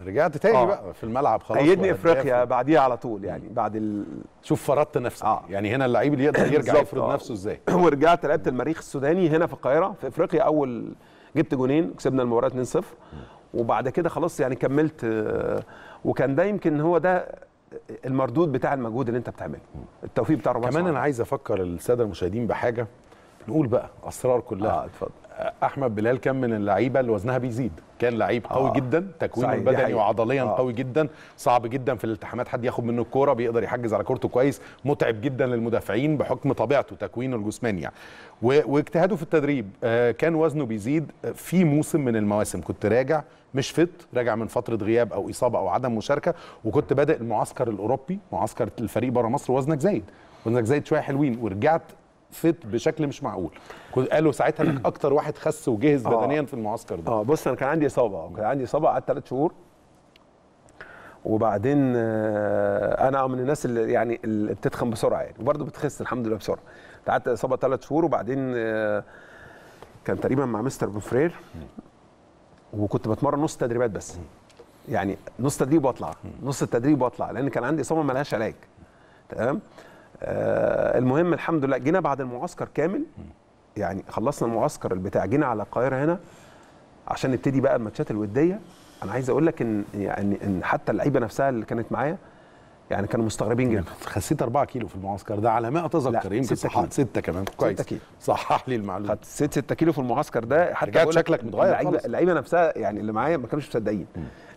رجعت تاني بقى في الملعب خلاص، ايدني افريقيا بعديها على طول يعني بعد شوف فرضت نفسك يعني هنا اللعيب اللي يقدر يرجع يفرض نفسه ازاي. ورجعت لعبت المريخ السوداني هنا في القاهره في افريقيا، اول جبت جونين كسبنا المباراه 2-0، وبعد كده خلاص يعني كملت. وكان ده يمكن هو ده المردود بتاع المجهود اللي انت بتعمله، التوفيق بتاع رمضان. كمان انا عايز افكر الساده المشاهدين بحاجه، نقول بقى اسرار كلها. اتفضل. احمد بلال كان من اللعيبه اللي وزنها بيزيد، كان لعيب قوي جدا، تكوينه بدني وعضليا قوي جدا، صعب جدا في الالتحامات حد ياخد منه الكوره، بيقدر يحجز على كورته كويس، متعب جدا للمدافعين بحكم طبيعته تكوينه الجسماني يعني، واجتهاده في التدريب. كان وزنه بيزيد. في موسم من المواسم كنت راجع مش فت، راجع من فتره غياب او اصابه او عدم مشاركه، وكنت بادئ المعسكر الاوروبي، معسكر الفريق بره مصر، وزنك زايد شويه حلوين، ورجعت فت بشكل مش معقول. قالوا ساعتها انك اكتر واحد خس وجهز بدنيا في المعسكر ده. بص انا كان عندي اصابه، قعدت 3 شهور، وبعدين انا من الناس اللي يعني بتتخن بسرعه يعني، وبرده بتخس الحمد لله بسرعه. قعدت اصابه 3 شهور، وبعدين كان تقريبا مع مستر بنفرير، وكنت بتمرن نص تدريبات بس يعني، نص تدريب واطلع، نص التدريب واطلع، لان كان عندي اصابه مالهاش علاج. تمام. المهم الحمد لله جينا بعد المعسكر كامل يعني، خلصنا المعسكر البتاع، جينا على القاهره هنا عشان نبتدي بقى الماتشات الوديه. انا عايز اقول لك ان يعني حتى اللعيبه نفسها اللي كانت معايا يعني كانوا مستغربين جدا. خسيت 4 كيلو في المعسكر ده على ما اتذكر، يمكن 6 كمان. كويس، صحح لي المعلومه. خسيت 6 كيلو في المعسكر ده، حتى رجعت شكلك متغير خالص. اللعيبه نفسها يعني اللي معايا ما كانوش مصدقين.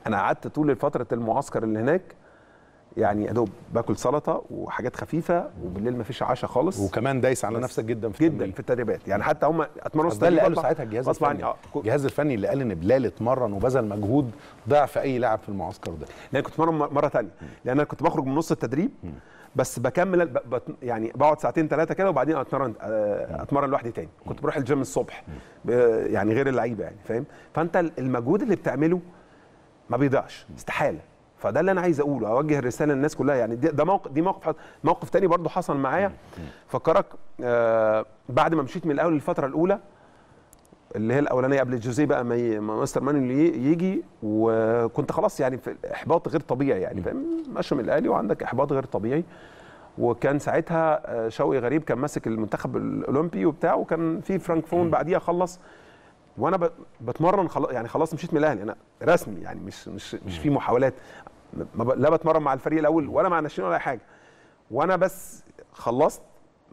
انا قعدت طول فتره المعسكر اللي هناك يعني ادوب باكل سلطه وحاجات خفيفه، وبالليل ما فيش عشاء خالص، وكمان دايس على نفسك جدا في التدريبات يعني. حتى هم اتمرنوا اللي قالوا ساعتها الجهاز الفني اللي قال ان بلال اتمرن وبذل مجهود ضعف اي لاعب في المعسكر ده. لان كنت اتمرن مره ثانيه، لان انا كنت بخرج من نص التدريب بس بكمل يعني بقعد 2 3 ساعات كده، وبعدين اتمرن لوحدي تاني. كنت بروح الجيم الصبح يعني غير اللعيبه يعني، فاهم؟ فانت المجهود اللي بتعمله ما بيضيعش استحاله. فده اللي انا عايز اقوله، اوجه الرساله للناس كلها يعني. ده موقف، دي موقف تاني برضو حصل معايا. فكرك بعد ما مشيت من الاول الفتره الاولى اللي هي الاولانيه قبل جوزيه بقى ما مستر مانويل يجي، وكنت خلاص يعني في احباط غير طبيعي يعني، فاهم؟ ماشي من الاهلي وعندك احباط غير طبيعي. وكان ساعتها شوقي غريب كان ماسك المنتخب الاولمبي وبتاع، وكان في فرانكفون بعديها خلص، وانا بتمرن يعني خلاص مشيت من الاهلي انا رسمي يعني، مش في محاولات، لا بتمرن مع الفريق الاول ولا مع ناشئين ولا اي حاجه. وانا بس خلصت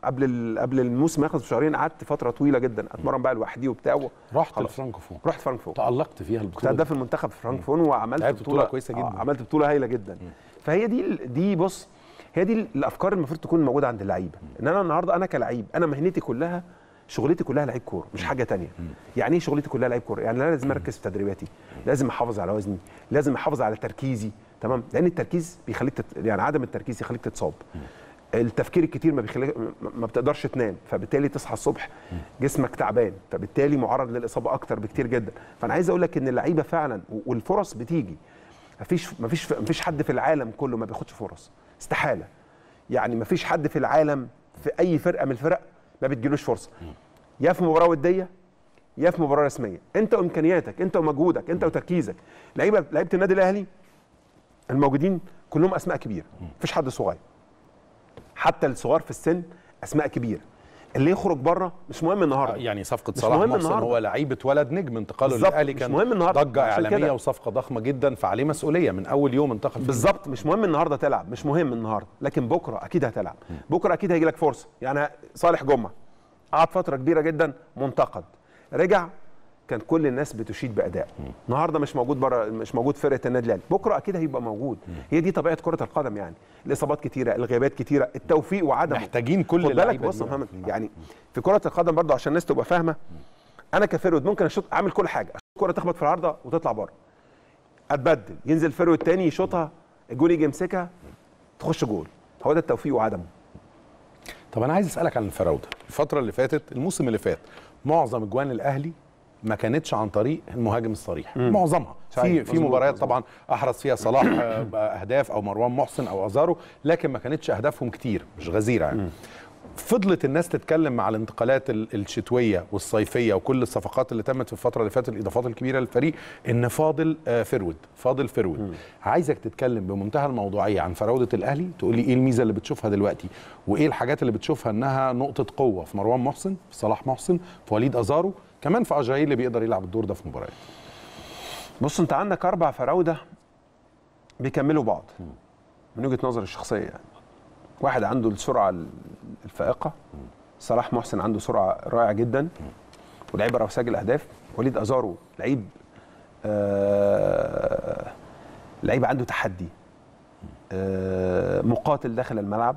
قبل الموسم يخلص بشهرين، قعدت فتره طويله جدا اتمرن بقى لوحدي وبتاع. رحت فرانكفون، تألقت فيها البطوله، كنت في منتخب فرانكفون، وعملت بطوله كويسه جدا، عملت بطوله هايله جدا. فهي دي بص، هي دي الافكار المفروض تكون موجوده عند اللعيبه، ان انا النهارده انا كلعيب، انا مهنتي كلها شغلتي كلها لعيب كوره، مش حاجه ثانيه. يعني ايه شغلتي كلها لعيب كوره؟ يعني انا لازم اركز في تدريباتي، لازم احافظ على وزني، لازم احافظ على تركيزي. تمام؟ لان التركيز بيخليك يعني عدم التركيز يخليك تتصاب. التفكير الكتير ما بتقدرش تنام، فبالتالي تصحى الصبح جسمك تعبان، فبالتالي معرض للاصابه اكتر بكتير جدا. فانا عايز اقول لك ان اللعيبه فعلا والفرص بتيجي، مفيش حد في العالم كله ما بياخدش فرص، استحاله. يعني مفيش حد في العالم في اي فرقه من الفرق ما بتجيلوش فرصه، يا في مباراه وديه يا في مباراه رسميه. انت وامكانياتك، انت ومجهودك، انت وتركيزك. لعيبه النادي الاهلي الموجودين كلهم اسماء كبيره، مفيش حد صغير، حتى الصغار في السن اسماء كبيره. اللي يخرج بره مش مهم النهارده. يعني صفقه صلاح محسن هو لعيب اتولد نجم، انتقاله للاهلي كان ضجه اعلاميه وصفقه ضخمه جدا، فعليه مسؤوليه من اول يوم انتقل. بالظبط، مش مهم النهارده تلعب، مش مهم النهارده، لكن بكره اكيد هتلعب، بكره اكيد هيجي لك فرصه. يعني صالح جمعه قعد فتره كبيره جدا منتقد، رجع كان كل الناس بتشيد بادائه، النهارده مش موجود بره، مش موجود فرقه النادي الاهلي، بكره اكيد هيبقى موجود. هي دي طبيعه كره القدم، يعني الاصابات كتيره، الغيابات كتيره، التوفيق وعدمه، محتاجين كل اللعيبه. بص يا محمد، يعني في كره القدم برضه عشان الناس تبقى فاهمه، انا كفيرود ممكن اشوط، اعمل كل حاجه، الكره تخبط في العارضه وتطلع بره، اتبدل، ينزل فيرود تاني يشوطها، الجول يجي يمسكها، تخش جول. هو ده التوفيق وعدمه. طب انا عايز اسالك عن الفراوده، الفتره اللي فاتت، الموسم اللي فات، معظم اجوان الاهلي ما كانتش عن طريق المهاجم الصريح، معظمها في مباريات طبعا احرز فيها صلاح اهداف او مروان محسن او ازارو، لكن ما كانتش اهدافهم كتير، مش غزيره يعني. فضلت الناس تتكلم مع الانتقالات الشتويه والصيفيه وكل الصفقات اللي تمت في الفتره اللي فاتت، الاضافات الكبيره للفريق، ان فاضل فيرود، فاضل فيرود. عايزك تتكلم بمنتهى الموضوعيه عن فراوده الاهلي، تقول لي ايه الميزه اللي بتشوفها دلوقتي، وايه الحاجات اللي بتشوفها انها نقطه قوه في مروان محسن، في صلاح محسن، في وليد ازارو، كمان في أجاي اللي بيقدر يلعب الدور ده في مباريات. بص، انت عندك 4 فراوده بيكملوا بعض من وجهه نظر الشخصيه، يعني واحد عنده السرعه الفائقه، صلاح محسن عنده سرعه رائعه جدا ولعيب بيعرف يسجل اهداف، وليد ازارو لعيب لعيب عنده تحدي، مقاتل داخل الملعب.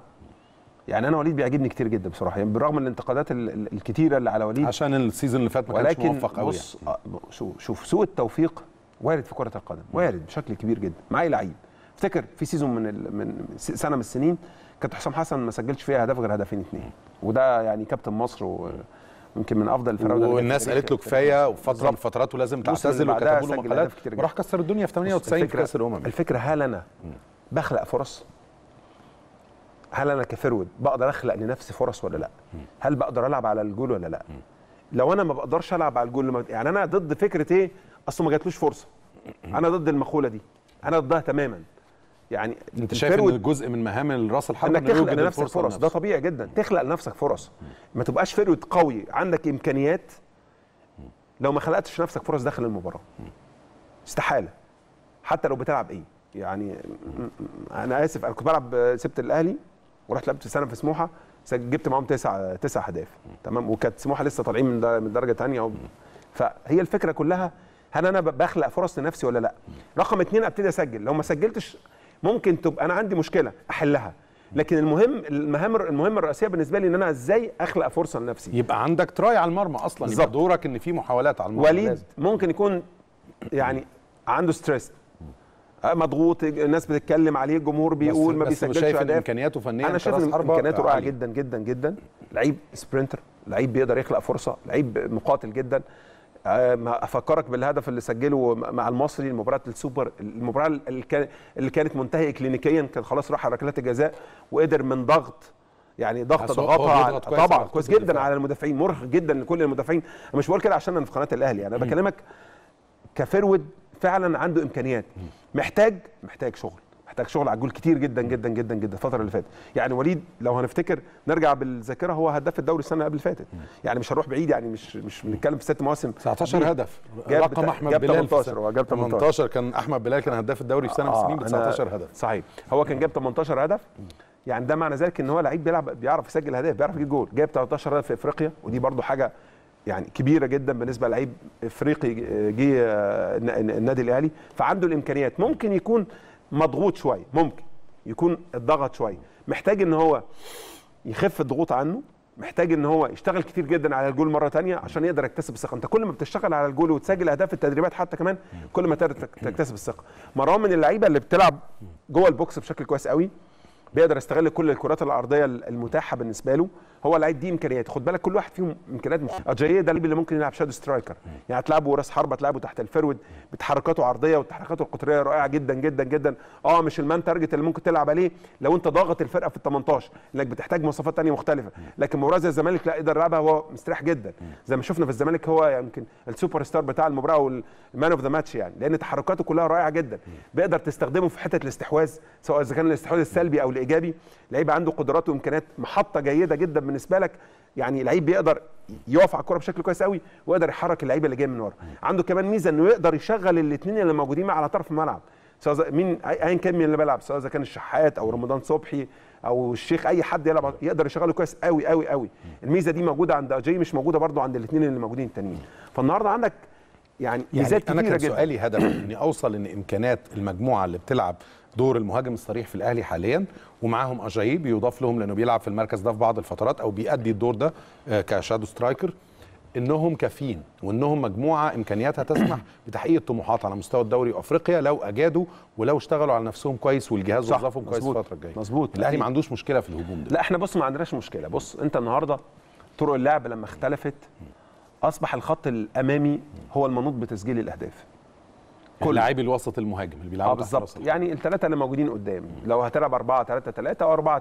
يعني انا وليد بيعجبني كتير جدا بصراحه، يعني بالرغم من الانتقادات الكتيره اللي على وليد عشان السيزون اللي فات ما كانش موفق قوي، ولكن بص شوف سوء التوفيق وارد في كره القدم، وارد بشكل كبير جدا مع اي لعيب. افتكر في سيزون من سنه من السنين كانت حسام حسن ما سجلش فيها هدف غير هدفين 2، وده يعني كابتن مصر ويمكن من افضل الفراوده، والناس قالت له كفايه وفتره من فتراته لازم تعتزل، وكتبوا له مقالات وراح كسر الدنيا في 98 في كاس الامم. الفكره هل انا بخلق فرص؟ هل انا كفيرود بقدر اخلق لنفسي فرص ولا لا؟ هل بقدر العب على الجول ولا لا؟ لو انا ما بقدرش العب على الجول، يعني انا ضد فكره ايه اصل ما جاتلوش فرصه، انا ضد المقوله دي، انا ضدها تماما. يعني انت شايف ان الجزء من مهام الراس الحربي انك تخلق لنفسك فرص، ده طبيعي جدا، تخلق لنفسك فرص، ما تبقاش فيرود قوي عندك امكانيات لو ما خلقتش لنفسك فرص داخل المباراه، استحاله حتى لو بتلعب ايه. يعني انا اسف، انا كنت بلعب، سبت الاهلي ورحت لعبت سنه في سموحه، جبت معاهم 9 اهداف، تمام، وكانت سموحه لسه طالعين من درجه ثانيه. فهي الفكره كلها هل انا بخلق فرص لنفسي ولا لا؟ رقم 2 ابتدي اسجل، لو ما سجلتش ممكن تبقى انا عندي مشكله احلها، لكن المهمه الرئيسيه بالنسبه لي ان انا ازاي اخلق فرصه لنفسي. يبقى عندك تراي على المرمى اصلا، يبقى دورك ان في محاولات على المرمى. وليد ممكن يكون يعني عنده ستريس، مضغوط، الناس بتتكلم عليه، الجمهور بيقول ما بيسجلش، بس شايف ان امكانياته فنيا، انا شايف ان امكانياته رائعه جدا جدا جدا، لعيب سبرينتر، لعيب بيقدر يخلق فرصه، لعيب مقاتل جدا. افكرك بالهدف اللي سجله مع المصري، المباراه السوبر، المباراه اللي كانت منتهيه كلينيكيا، كان خلاص راح على ركلات الجزاء، وقدر من ضغط، يعني ضغط ضغطها طبعا كويس جدا على المدافعين، مرهق جدا لكل المدافعين. انا مش بقول كده عشان انا في قناه الاهلي، يعني انا بكلمك كفيرود فعلا عنده امكانيات، محتاج شغل، محتاج شغل على الجول كتير جدا جدا جدا جدا الفتره اللي فاتت. يعني وليد لو هنفتكر نرجع بالذاكره، هو هداف الدوري السنه قبل اللي فاتت، يعني مش هنروح بعيد، يعني مش بنتكلم في 6 مواسم، 19 هدف رقم احمد بلال، 18 كان احمد بلال كان هداف الدوري في سنه من السنين ب 19 هدف، صحيح، هو كان جاب 18 هدف، يعني ده معنى ذلك ان هو لعيب بيعرف يسجل اهداف، بيعرف يجيب جول، جاب 13 هدف في افريقيا، ودي برده حاجه يعني كبيره جدا بالنسبه لعيب افريقي جه النادي الاهلي، فعنده الامكانيات. ممكن يكون مضغوط شويه، ممكن يكون اتضغط شويه، محتاج ان هو يخف الضغوط عنه، محتاج ان هو يشتغل كتير جدا على الجول مره ثانيه عشان يقدر يكتسب الثقه. انت كل ما بتشتغل على الجول وتسجل اهداف التدريبات حتى كمان، كل ما تكتسب الثقه. مروان من اللعيبه اللي بتلعب جوه البوكس بشكل كويس قوي، بيقدر يستغل كل الكرات العرضيه المتاحه بالنسبه له، هو لعيب دي امكانيات، خد بالك كل واحد فيهم امكانيات مختلفه. أجاي ده اللي ممكن يلعب شادو سترايكر، يعني تلعبه راس حربه، تلعبه تحت الفرود، بتحركاته عرضيه وتحركاته القطريه رائعه جدا جدا جدا. مش المان تارجت اللي ممكن تلعب عليه لو انت ضاغط الفرقه في ال18، لانك بتحتاج مواصفات ثانيه مختلفه، لكن مباراه زي الزمالك لا، يقدر يلعبها وهو مستريح جدا، زي ما شفنا في الزمالك هو يمكن السوبر ستار بتاع المباراه والمان اوف ذا ماتش، يعني لان تحركاته كلها رائعه جدا. بيقدر تستخدمه في حته الاستحواذ، سواء اذا كان الاستحواذ السلبي او الايجابي، لعيب عنده قدرات وامكانيات، محطه جيده جدا بالنسبه لك يعني لعيب بيقدر يقف على الكوره بشكل كويس قوي ويقدر يحرك اللعيبه اللي جايه من ورا. عنده كمان ميزه انه يقدر يشغل الاثنين اللي موجودين معاه على طرف الملعب، سواء مين ايا كان مين اللي بيلعب، سواء اذا كان الشحات او رمضان صبحي او الشيخ، اي حد يلعب يقدر يشغله كويس قوي قوي قوي. الميزه دي موجوده عند اجاي، مش موجوده برضو عند الاثنين اللي موجودين التانيين. فالنهارده عندك يعني ميزات كتيره جدا. انا كان سؤالي هدف اني اوصل ان امكانيات المجموعه اللي بتلعب دور المهاجم الصريح في الاهلي حاليا ومعاهم اجاي بيضاف لهم لانه بيلعب في المركز ده في بعض الفترات او بيأدي الدور ده كشادو سترايكر، انهم كافيين وانهم مجموعه امكانياتها تسمح بتحقيق الطموحات على مستوى الدوري وافريقيا لو اجادوا ولو اشتغلوا على نفسهم كويس والجهاز وظفهم كويس الفتره الجايه. مظبوط. الاهلي ما عندوش مشكله في الهجوم ده. لا احنا بص ما عندناش مشكله. بص انت النهارده طرق اللعب لما اختلفت اصبح الخط الامامي هو المنوط بتسجيل الاهداف. كل لاعبي الوسط المهاجم اللي بيلعبوا بالظبط، يعني الثلاثه اللي موجودين قدام. لو هتلعب 4-3-3 او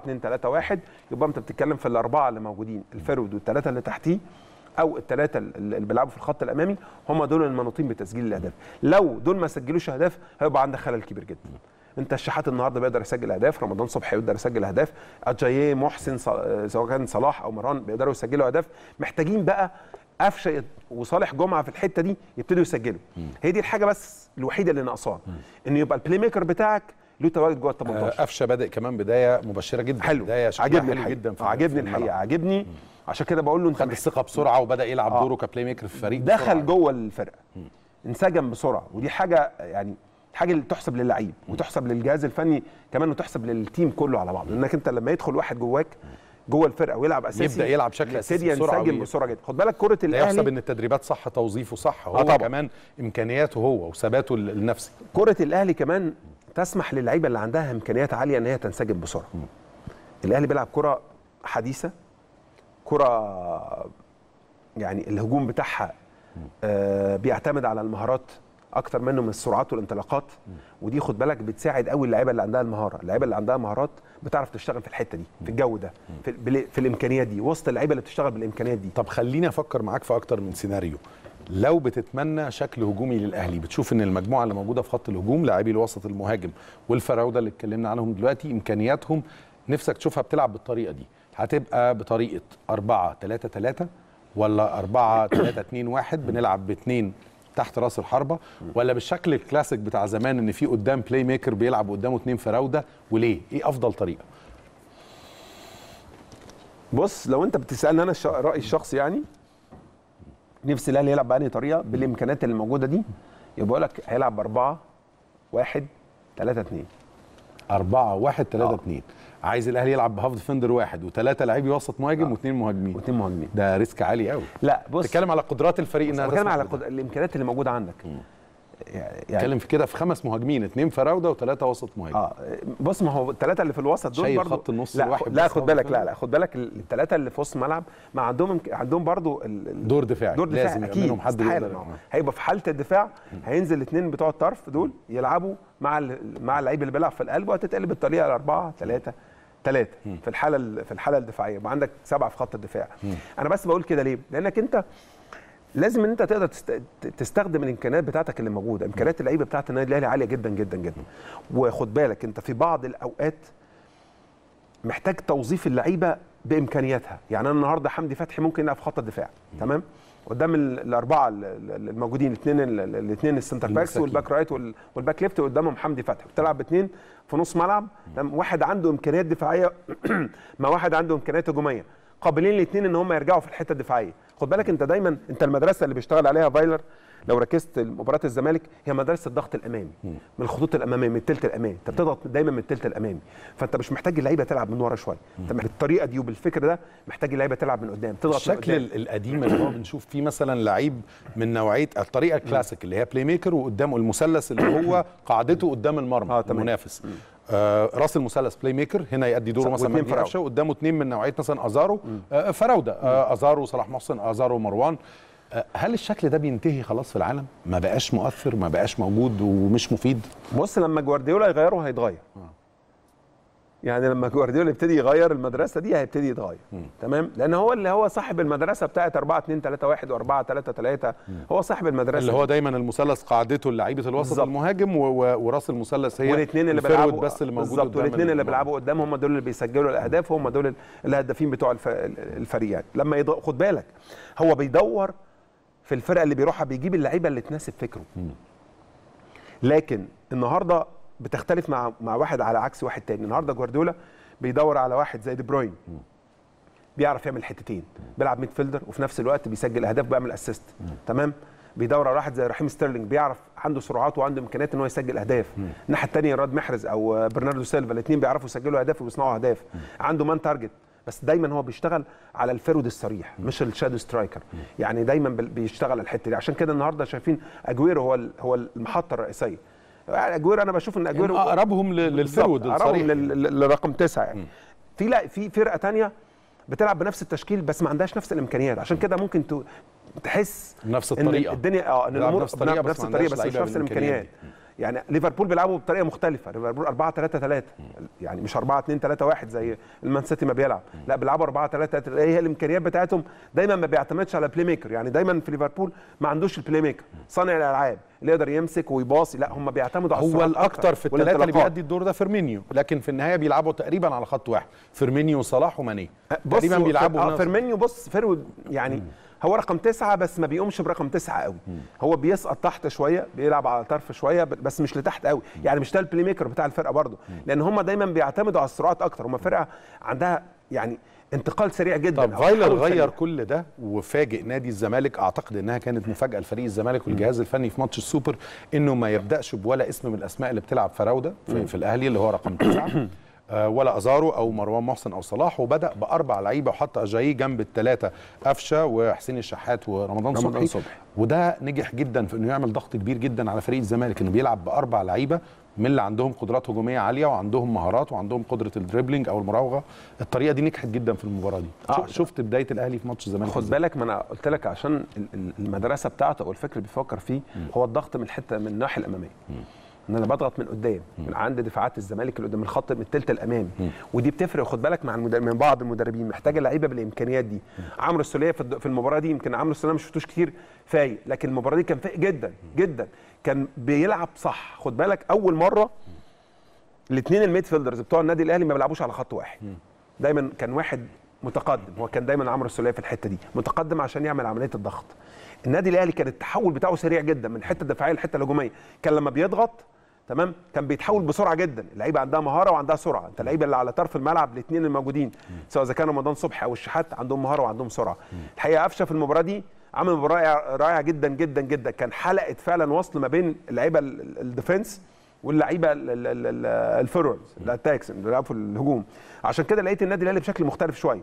4-2-3-1 يبقى انت بتتكلم في الاربعه اللي موجودين الفرود والثلاثه اللي تحتيه او الثلاثه اللي بيلعبوا في الخط الامامي، هم دول المنوطين بتسجيل الاهداف. لو دول ما سجلوش اهداف هيبقى عندك خلل كبير جدا. انت الشحات النهارده بيقدر يسجل اهداف، رمضان صبحي بيقدر يسجل اهداف، اجاييه محسن سواء كان صلاح او مروان بيقدروا يسجلوا اهداف. محتاجين بقى قفشه وصالح جمعه في الحته دي يبتدوا يسجلوا. هي دي الحاجه بس الوحيده اللي ناقصاها، ان يبقى البلاي ميكر بتاعك له تواجد جوه ال 18. قفشه بادئ كمان بدايه مبشره جدا. حلو. بدايه عجبني جدا، عجبني الحقيقه، عجبني. عشان كده بقول له انت خد الثقه بسرعه وبدا يلعب دوره كبلاي ميكر في الفريق، دخل جوه الفرقه، انسجم بسرعه. ودي حاجه يعني حاجه اللي تحسب للعيب وتحسب للجهاز الفني كمان وتحسب للتيم كله على بعضه، لانك انت لما يدخل واحد جواك جوه الفرقه ويلعب اساسي يبدا يلعب بشكل اساسي بسرعه جدا. خد بالك كره الاهلي يحسب ان التدريبات صح، توظيفه صح، هو كمان امكانياته هو وثباته النفسي. كره الاهلي كمان تسمح للعيبه اللي عندها امكانيات عاليه ان هي تنسجم بسرعه. الاهلي بيلعب كره حديثه، كره يعني الهجوم بتاعها بيعتمد على المهارات اكتر منه من السرعات والانطلاقات، ودي خد بالك بتساعد قوي اللعيبه اللي عندها المهاره. اللعيبه اللي عندها مهارات بتعرف تشتغل في الحته دي، في الجو ده، في الامكانيات دي، وسط اللعيبه اللي بتشتغل بالامكانيات دي. طب خليني افكر معاك في اكتر من سيناريو. لو بتتمنى شكل هجومي للاهلي، بتشوف ان المجموعه اللي موجوده في خط الهجوم لاعبي الوسط المهاجم والفراوده اللي اتكلمنا عنهم دلوقتي امكانياتهم، نفسك تشوفها بتلعب بالطريقه دي، هتبقى بطريقه 4-3-3 ولا 4-3-2-1 بنلعب باثنين تحت راس الحربه، ولا بالشكل الكلاسيك بتاع زمان ان في قدام بلاي ميكر بيلعب قدامه اثنين فراوده؟ وليه؟ ايه افضل طريقه؟ بص لو انت بتسالني انا رايي الشخصي، يعني نفسي الاهلي يلعب بأنهي طريقه بالامكانيات اللي موجوده دي، يبقى بقول لك هيلعب ب 4-1-3-2. 4-1-3-2. عايز الاهلي يلعب بهاف ديفندر واحد وثلاثه لاعبي وسط مهاجم واثنين مهاجمين. واثنين مهاجمين ده ريسك عالي قوي. لا بص بتكلم على قدرات الفريق، انها بتكلم على الامكانيات اللي موجوده عندك. يعني بتكلم في كده في 5 مهاجمين، 2 فراوده وثلاثه وسط مهاجم. بص ما هو الثلاثه اللي في الوسط دول برضه خط النص الواحد. لا خد بالك، لا خد بالك الثلاثه اللي في وسط الملعب ما عندهم برضه دور دفاعي، دور دفاعي لازم يبقى منهم حد يقدر. هيبقى في حاله الدفاع هينزل الاثنين بتوع الطرف دول يلعبوا مع اللعيب اللي بيلعب في القلب، وهتتقلب الطريقه ل 4-3-3 في الحاله الدفاعيه، يبقى عندك 7 في خط الدفاع. انا بس بقول كده ليه؟ لانك انت لازم ان انت تقدر تستخدم الامكانيات بتاعتك اللي موجوده. امكانيات اللعيبه بتاعت النادي الاهلي عاليه جدا جدا جدا، وخد بالك انت في بعض الاوقات محتاج توظيف اللعيبه بامكانياتها. يعني انا النهارده حمدي فتحي ممكن يلعب في خط الدفاع، تمام؟ قدام الاربعه الموجودين، الاثنين السنتر باكس والباك رايت والباك ليفت، وقدامهم حمدي فتحي، بتلعب ب2 في نص ملعب. واحد عنده امكانيات دفاعيه ما واحد عنده امكانيات هجوميه، قابلين الاثنين ان هم يرجعوا في الحته الدفاعيه. خد بالك انت دايما المدرسه اللي بيشتغل عليها فايلر لو ركزت مباراه الزمالك هي مدرسه الضغط الامامي، من الخطوط الاماميه، من الثلث الامامي. انت بتضغط دايما من الثلث الامامي، فانت مش محتاج اللعيبه تلعب من ورا شويه. انت بالطريقه دي وبالفكر ده محتاج اللعيبه تلعب من قدام، تضغط الشكل القديم اللي هو بنشوف فيه مثلا لعيب من نوعيه الطريقه الكلاسيك اللي هي بلاي ميكر وقدامه المثلث اللي هو قاعدته قدام المرمى المنافس. راس المثلث بلاي ميكر، هنا يؤدي دوره مثلا مجدي قفشه، قدامه 2 من نوعيه مثلا ازارو فراوده، ازارو صلاح محسن، ازارو مروان. هل الشكل ده بينتهي خلاص في العالم؟ ما بقاش مؤثر، ما بقاش موجود ومش مفيد؟ بص لما جوارديولا يغيره هيتغير. يعني لما جوارديولا يبتدي يغير المدرسه دي هيبتدي يتغير، تمام؟ لان هو اللي هو صاحب المدرسه بتاعت 4-2-3-1 و4-3-3، هو صاحب المدرسه اللي هو دايما المثلث قاعدته لعيبه الوسط المهاجم وراس المثلث، هي والاثنين اللي بيلعبوا بس اللي موجود قدام، والاثنين اللي بيلعبوا قدام هم دول اللي بيسجلوا الاهداف، وهم دول الهدافين بتوع الفريق. يعني لما خد بالك هو بيدور في الفرقه اللي بيروحها بيجيب اللعيبه اللي تناسب فكره. لكن النهارده بتختلف مع واحد على عكس واحد تاني. النهارده جوارديولا بيدور على واحد زي دي بروين، بيعرف يعمل حتتين، بيلعب ميد فيلدر وفي نفس الوقت بيسجل اهداف وبيعمل اسيست، تمام؟ بيدور على واحد زي رحيم ستيرلينج، بيعرف عنده سرعات وعنده امكانيات ان هو يسجل اهداف. الناحيه الثانيه رياض محرز او برناردو سيلفا، الاثنين بيعرفوا يسجلوا اهداف وبيصنعوا اهداف، عنده مان تارجت، بس دايما هو بيشتغل على الفرود الصريح مش الشادو سترايكر، يعني دايما بيشتغل الحته دي. عشان كده النهارده شايفين اجويرو هو المحطه الرئيسيه. اجويرو انا بشوف ان اجويرو اقربهم للفرود الصريح، لرقم 9 يعني. في لا في فرقه ثانيه بتلعب بنفس التشكيل بس ما عندهاش نفس الامكانيات، عشان كده ممكن تحس نفس الطريقه، إن الدنيا ان الامور نفس الطريقه بس مش نفس الامكانيات. يعني ليفربول بيلعبوا بطريقه مختلفه، ليفربول 4-3-3 يعني مش 4-2-3-1 زي المان سيتي ما بيلعب، لا بيلعبوا 4-3-3. هي الامكانيات بتاعتهم دايما ما بيعتمدش على بلاي ميكر، يعني دايما في ليفربول ما عندوش البلاي ميكر صانع الالعاب اللي يقدر يمسك ويباصي، لا هم بيعتمدوا على هو الاكثر في الثلاثه اللي بيأدي الدور ده فيرمينيو، لكن في النهايه بيلعبوا تقريبا على خط واحد، فيرمينيو وصلاح وماني تقريبا بيلعبوا. فيرمينيو بص فرود يعني هو رقم 9 بس ما بيقومش برقم 9 قوي، هو بيسقط تحت شويه، بيلعب على طرف شويه بس مش لتحت قوي، يعني مش ده البلاي ميكر بتاع الفرقه برضه، لان هم دايما بيعتمدوا على السرعات اكتر، هم فرقه عندها يعني انتقال سريع جدا. طب فايلر غير كل ده وفاجئ نادي الزمالك، اعتقد انها كانت مفاجاه لفريق الزمالك والجهاز الفني في ماتش السوبر انه ما يبداش بولا اسم من الاسماء اللي بتلعب فراوده في الاهلي اللي هو رقم 9 ولا أزارو أو مروان محسن أو صلاح، وبدأ ب4 لعيبة وحط أجاي جنب ال3 أفشة وحسين الشحات ورمضان صبحي، وده نجح جدا في إنه يعمل ضغط كبير جدا على فريق الزمالك، إنه بيلعب ب4 لعيبة من اللي عندهم قدرات هجومية عالية وعندهم مهارات وعندهم قدرة الدريبلينج أو المراوغة. الطريقة دي نجحت جدا في المباراة دي. شفت بداية الأهلي في ماتش الزمالك. خد بالك ما أنا قلت لك عشان المدرسة بتاعته أو الفكر اللي بيفكر فيه هو الضغط من الحتة من الناحية الأمامية. ان انا بضغط من قدام، من عند دفاعات الزمالك اللي قدام الخط من الثلث الامامي، ودي بتفرق خد بالك مع من بعض المدربين، محتاجه لعيبه بالامكانيات دي. عمرو السوليه في المباراه دي، يمكن عمرو السوليه ما شفتوش كتير فايق، لكن المباراه دي كان فايق جدا جدا، كان بيلعب صح. خد بالك اول مره الاثنين الميدفيلدرز بتوع النادي الاهلي ما بيلعبوش على خط واحد، دايما كان واحد متقدم، هو كان دايما عمرو السوليه في الحته دي متقدم عشان يعمل عمليه الضغط. النادي الاهلي كان التحول بتاعه سريع جدا من الحته الدفاعيه للحته الهجوميه، كان لما بيضغط تمام كان بيتحول بسرعه جدا، اللعيبه عندها مهاره وعندها سرعه، انت اللعيبه اللي على طرف الملعب الاثنين الموجودين سواء اذا كان رمضان صبحي او الشحات عندهم مهاره وعندهم سرعه. الحقيقه أفشة في المباراه دي عمل مباراه رائعه جدا جدا جدا، كان حلقه فعلا وصل ما بين اللعيبه الديفنس واللعيبه الفورورز الاتاكس اللي بيلعبوا في الهجوم. عشان كده لقيت النادي الاهلي بشكل مختلف شويه،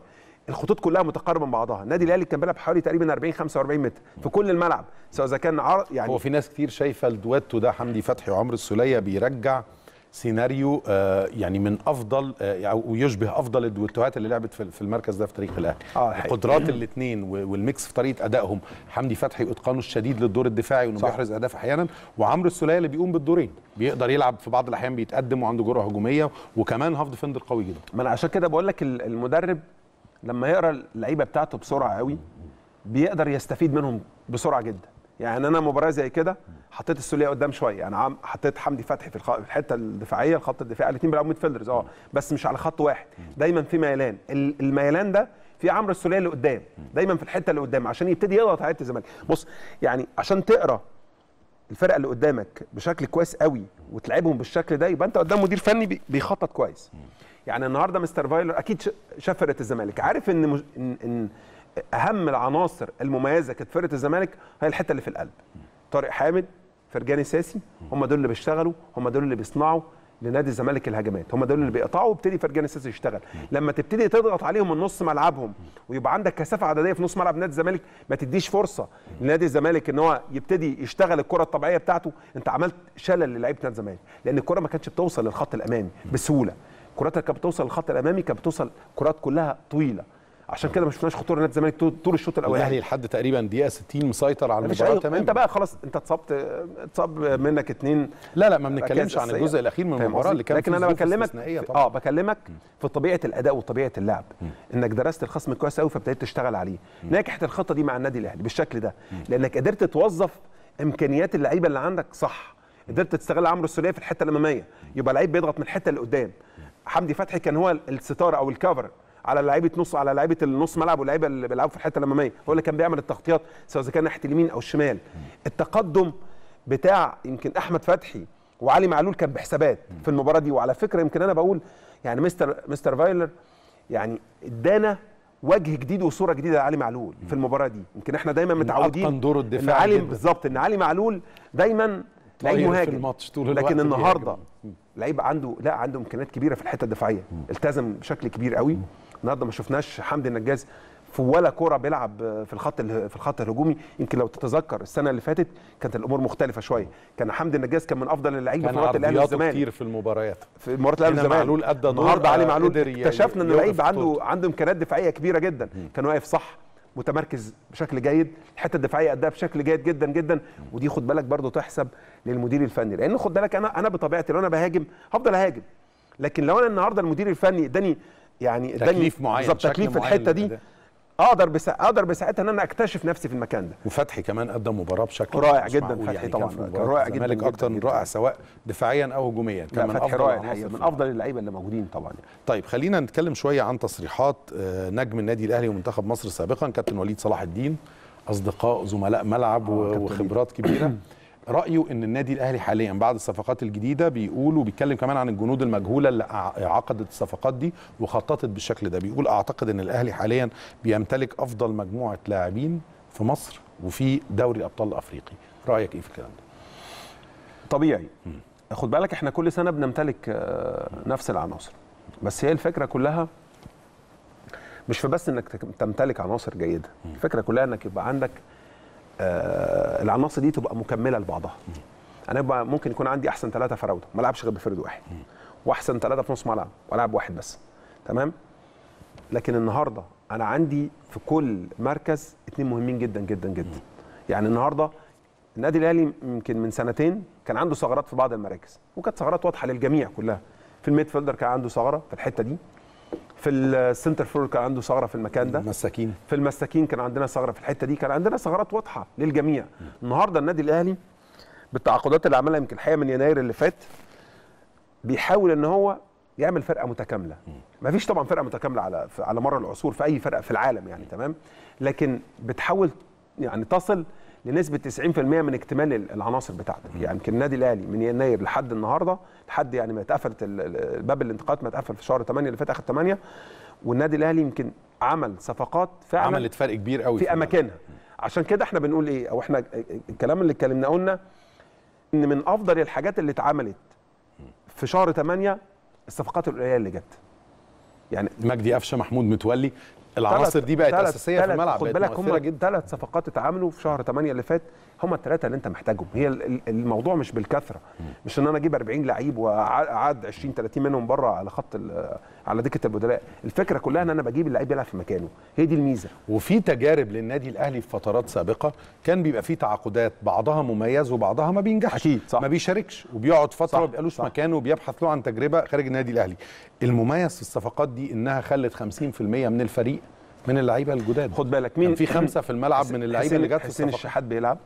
الخطوط كلها متقاربه من بعضها. النادي الاهلي كان بيلعب حوالي تقريبا 40-45 متر في كل الملعب، سواء اذا كان يعني هو في ناس كتير شايفه الدويتو ده حمدي فتحي وعمرو السوليه بيرجع سيناريو يعني من افضل او يشبه افضل الدويتوهات اللي لعبت في المركز ده في تاريخ الاهلي. قدرات الاثنين والميكس في طريقه ادائهم، حمدي فتحي اتقانه الشديد للدور الدفاعي وانه بيحرز اهداف احيانا، وعمرو السوليه اللي بيقوم بالدورين، بيقدر يلعب في بعض الاحيان بيتقدم وعنده جرأه هجوميه وكمان هاف ديفندر قوي جدا. ما انا عشان كده بقول لك المدرب لما يقرا اللعيبه بتاعته بسرعه قوي بيقدر يستفيد منهم بسرعه جدا. يعني انا مباراه زي كده حطيت السوليه قدام شويه، انا حطيت حمدي فتحي في الحته الدفاعيه، الخط الدفاعي، الاثنين بيلعبوا ميد فيلدرز بس مش على خط واحد، دايما في ميلان، الميلان ده في عمرو السوليه اللي قدام، دايما في الحته اللي قدام عشان يبتدي يضغط على الزمالك. بص يعني عشان تقرا الفرقه اللي قدامك بشكل كويس قوي وتلعبهم بالشكل ده يبقى انت قدام مدير فني بيخطط كويس. يعني النهارده مستر فايلر اكيد شاف فرقه الزمالك، عارف ان اهم العناصر المميزه كانت فرقه الزمالك هي الحته اللي في القلب. طارق حامد، فرجاني ساسي، هم دول اللي بيشتغلوا، هم دول اللي بيصنعوا لنادي الزمالك الهجمات، هم دول اللي بيقطعوا وابتدي فرجاني ساسي يشتغل. لما تبتدي تضغط عليهم من نص ملعبهم ويبقى عندك كثافه عدديه في نص ملعب نادي الزمالك، ما تديش فرصه لنادي الزمالك ان هو يبتدي يشتغل الكره الطبيعيه بتاعته، انت عملت شلل للاعيبه نادي الزمالك، لان الكره ما كانتش بتوصل للخط الامامي بسهوله. كراتها كانت بتوصل للخط الامامي، كانت بتوصل كرات كلها طويله عشان كده ما شفناش خطوره نادي الزمالك طول الشوط الاولاني. الاهلي لحد تقريبا دقيقه 60 مسيطر على المباراه تماما. انت بقى خلاص انت اتصاب منك اثنين. لا ما بنتكلمش عن الجزء الاخير من المباراه اللي كان، لكن انا بكلمك بكلمك في طبيعه الاداء وطبيعه اللعب، انك درست الخصم كويس قوي فابتديت تشتغل عليه. نجحت الخطه دي مع النادي الاهلي بالشكل ده لانك قدرت توظف امكانيات اللعيبه اللي عندك صح، قدرت تستغل عمرو السوليه في الحته الاماميه، يبقى لعيب بيضغط من الحته اللي قدام. حمدي فتحي كان هو الستاره او الكفر على لعيبه نص، على لعيبه النص ملعب واللعيبه اللي بيلعبوا في الحته الاماميه، هو اللي كان بيعمل التغطيات سواء اذا كان ناحيه اليمين او الشمال. التقدم بتاع يمكن احمد فتحي وعلي معلول كان بحسابات في المباراه دي. وعلى فكره يمكن انا بقول يعني مستر فايلر يعني ادانا وجه جديد وصوره جديده لعلي معلول في المباراه دي. يمكن احنا دايما متعودين اتقن دوره الدفاعي بالظبط، ان علي معلول دايما لعيب مهاجم، لكن النهارده لعيب عنده امكانيات كبيره في الحته الدفاعيه، التزم بشكل كبير قوي. النهارده ما شفناش حمدي النجاز في ولا كوره بيلعب في الخط الهجومي. يمكن لو تتذكر السنه اللي فاتت كانت الامور مختلفه شويه، كان حمدي النجاز كان من افضل اللعيبه في الوقت الاهلي والزمالك كتير في المباريات معلول ادى النهارده علي معلول اكتشفنا ان اللعيب عنده امكانيات دفاعيه كبيره جدا، كان واقف صح متمركز بشكل جيد، الحته الدفاعيه اداها بشكل جيد جدا جدا. ودي خد بالك برضو تحسب للمدير الفني، لان خد بالك انا بطبيعتي لو انا بهاجم هفضل هاجم، لكن لو انا النهارده المدير الفني اداني تكليف معين، تكليف في الحته دي اقدر ساعتها ان انا اكتشف نفسي في المكان ده. وفتحي كمان قدم مباراه بشكل رائع جدا. فتحي يعني طبعا كان رائع جدا، مالك اكتر من رائع سواء دفاعيا او هجوميا، كان من افضل اللعيبه اللي موجودين طبعا. طيب خلينا نتكلم شويه عن تصريحات نجم النادي الاهلي ومنتخب مصر سابقا كابتن وليد صلاح الدين، اصدقاء زملاء ملعب وخبرات كبيره. رايه ان النادي الاهلي حاليا بعد الصفقات الجديده بيقول، وبيتكلم كمان عن الجنود المجهوله اللي عقدت الصفقات دي وخططت بالشكل ده، بيقول اعتقد ان الاهلي حاليا بيمتلك افضل مجموعه لاعبين في مصر وفي دوري ابطال افريقي. رايك ايه في الكلام ده؟ طبيعي، خد بالك احنا كل سنه بنمتلك نفس العناصر، بس هي الفكره كلها مش في بس انك تمتلك عناصر جيده، الفكره كلها انك يبقى عندك العناصر دي تبقى مكمله لبعضها. انا بقى ممكن يكون عندي احسن 3 فراوده ما العبش غير بفرد واحد، واحسن 3 في نص ملعب والعب واحد بس، تمام. لكن النهارده انا عندي في كل مركز 2 مهمين جدا جدا جدا. يعني النهارده النادي الاهلي يمكن من سنتين كان عنده ثغرات في بعض المراكز، وكانت ثغرات واضحه للجميع كلها. في الميدفيلدر كان عنده ثغره في الحته دي، في السنتر فور كان عنده ثغره في المكان ده، المساكين في المساكين كان عندنا ثغره في الحته دي، كان عندنا ثغرات واضحه للجميع. النهارده النادي الاهلي بالتعاقدات اللي عملها يمكن الحقيقه من يناير اللي فات بيحاول ان هو يعمل فرقه متكامله. مفيش طبعا فرقه متكامله على مر العصور في اي فرقه في العالم يعني، تمام، لكن بتحاول يعني تصل لنسبه 90% من اكتمال العناصر بتاعتك. يعني يمكن النادي الاهلي من يناير لحد النهارده، لحد يعني ما اتقفلت باب الانتقالات، ما اتقفل في شهر 8 اللي فات اخر 8، والنادي الاهلي يمكن عمل صفقات فعلا عملت فرق كبير قوي في اماكنها. عشان كده احنا بنقول ايه، او احنا الكلام اللي اتكلمناه قلنا ان من افضل الحاجات اللي اتعملت في شهر 8 الصفقات القليله اللي جت. يعني مجدي قفشه، محمود متولي، العناصر دي بقت اساسيه في الملعب. خد بالك هم 3 صفقات اتعملوا في شهر 8 اللي فات، هم ال3 اللي انت محتاجهم. هي الموضوع مش بالكثره، مش ان انا اجيب 40 لعيب واقعد 20 30 منهم بره على خط على دكه البدلاء. الفكره كلها ان انا بجيب اللعيب يلعب في مكانه، هي دي الميزه. وفي تجارب للنادي الاهلي في فترات سابقه كان بيبقى في تعاقدات بعضها مميز وبعضها ما بينجحش، اكيد صح، ما بيشاركش وبيقعد فتره ما بيبقالوش مكانه وبيبحث له عن تجربه خارج النادي الاهلي. المميز في الصفقات دي انها خلت 50% من الفريق من اللعيبه الجداد. خد بالك مين في 5 في الملعب من اللعيبه اللي جت في الصفقات. حسين الشحات بيلعب،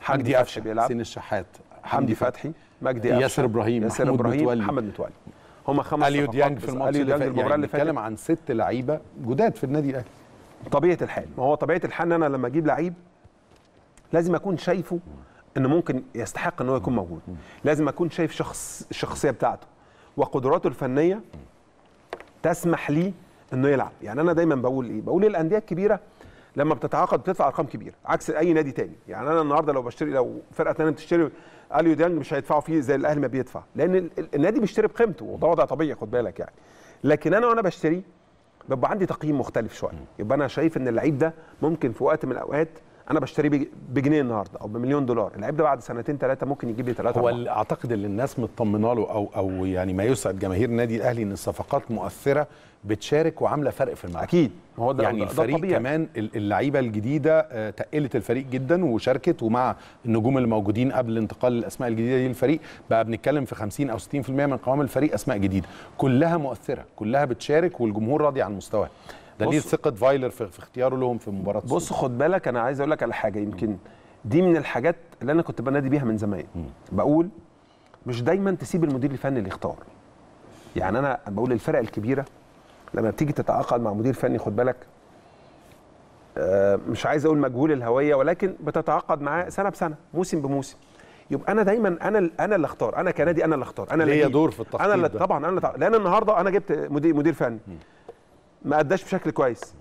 حمدي أفشة بيلعب، حسين الشحات، حمدي فتحي، مجدي أفشة، ياسر ابراهيم، محمد متولي، هم 5. اليو ديانج في الماتش اللي فات، بنتكلم عن 6 لعيبه جداد في النادي الاهلي. طبيعه الحال، ما هو طبيعه الحال ان انا لما اجيب لعيب لازم اكون شايفه انه ممكن يستحق ان هو يكون موجود، لازم اكون شايف الشخصيه بتاعته وقدراته الفنيه تسمح لي انه يلعب. يعني انا دايما بقول ايه؟ بقول الانديه الكبيره لما بتتعاقد بتدفع ارقام كبيره عكس اي نادي تاني. يعني انا النهارده لو فرقه ثانيه بتشتري اليو ديانج مش هيدفعوا فيه زي الاهلي ما بيدفع، لان النادي بيشتري بقيمته وده وضع طبيعي، خد بالك يعني. لكن وانا بشتري بيبقى عندي تقييم مختلف شويه، يبقى انا شايف ان اللعيب ده ممكن في وقت من الاوقات انا بشتريه بجنيه النهارده او بمليون دولار، اللعيب ده بعد سنتين ثلاثه ممكن يجيب لي 3. هو اعتقد اللي الناس مطمنه له او يعني ما يسعد جماهير النادي الاهلي ان الصفقات مؤثره بتشارك وعامله فرق في الملعب. اكيد، ما هو ده يعني الفريق ده كمان اللعيبه الجديده تقلت الفريق جدا وشاركت، ومع النجوم اللي موجودين قبل انتقال الاسماء الجديده دي الفريق بقى بنتكلم في 50 او 60% من قوام الفريق اسماء جديده كلها مؤثره كلها بتشارك والجمهور راضي عن مستواها. دليل ثقة فايلر في اختياره لهم في مباراة. بص خد بالك، أنا عايز أقول لك على حاجة يمكن دي من الحاجات اللي أنا كنت بنادي بيها من زمان. بقول مش دايما تسيب المدير الفني اللي يختار. يعني أنا بقول الفرق الكبيرة لما بتيجي تتعاقد مع مدير فني خد بالك مش عايز أقول مجهول الهوية، ولكن بتتعاقد معاه سنة بسنة موسم بموسم. يبقى أنا دايما أنا اللي أختار، أنا كنادي أنا اللي أختار، أنا ليا دور في التخطيط. أنا طبعا لأن النهارده أنا جبت مدير فني ما أداش بشكل كويس،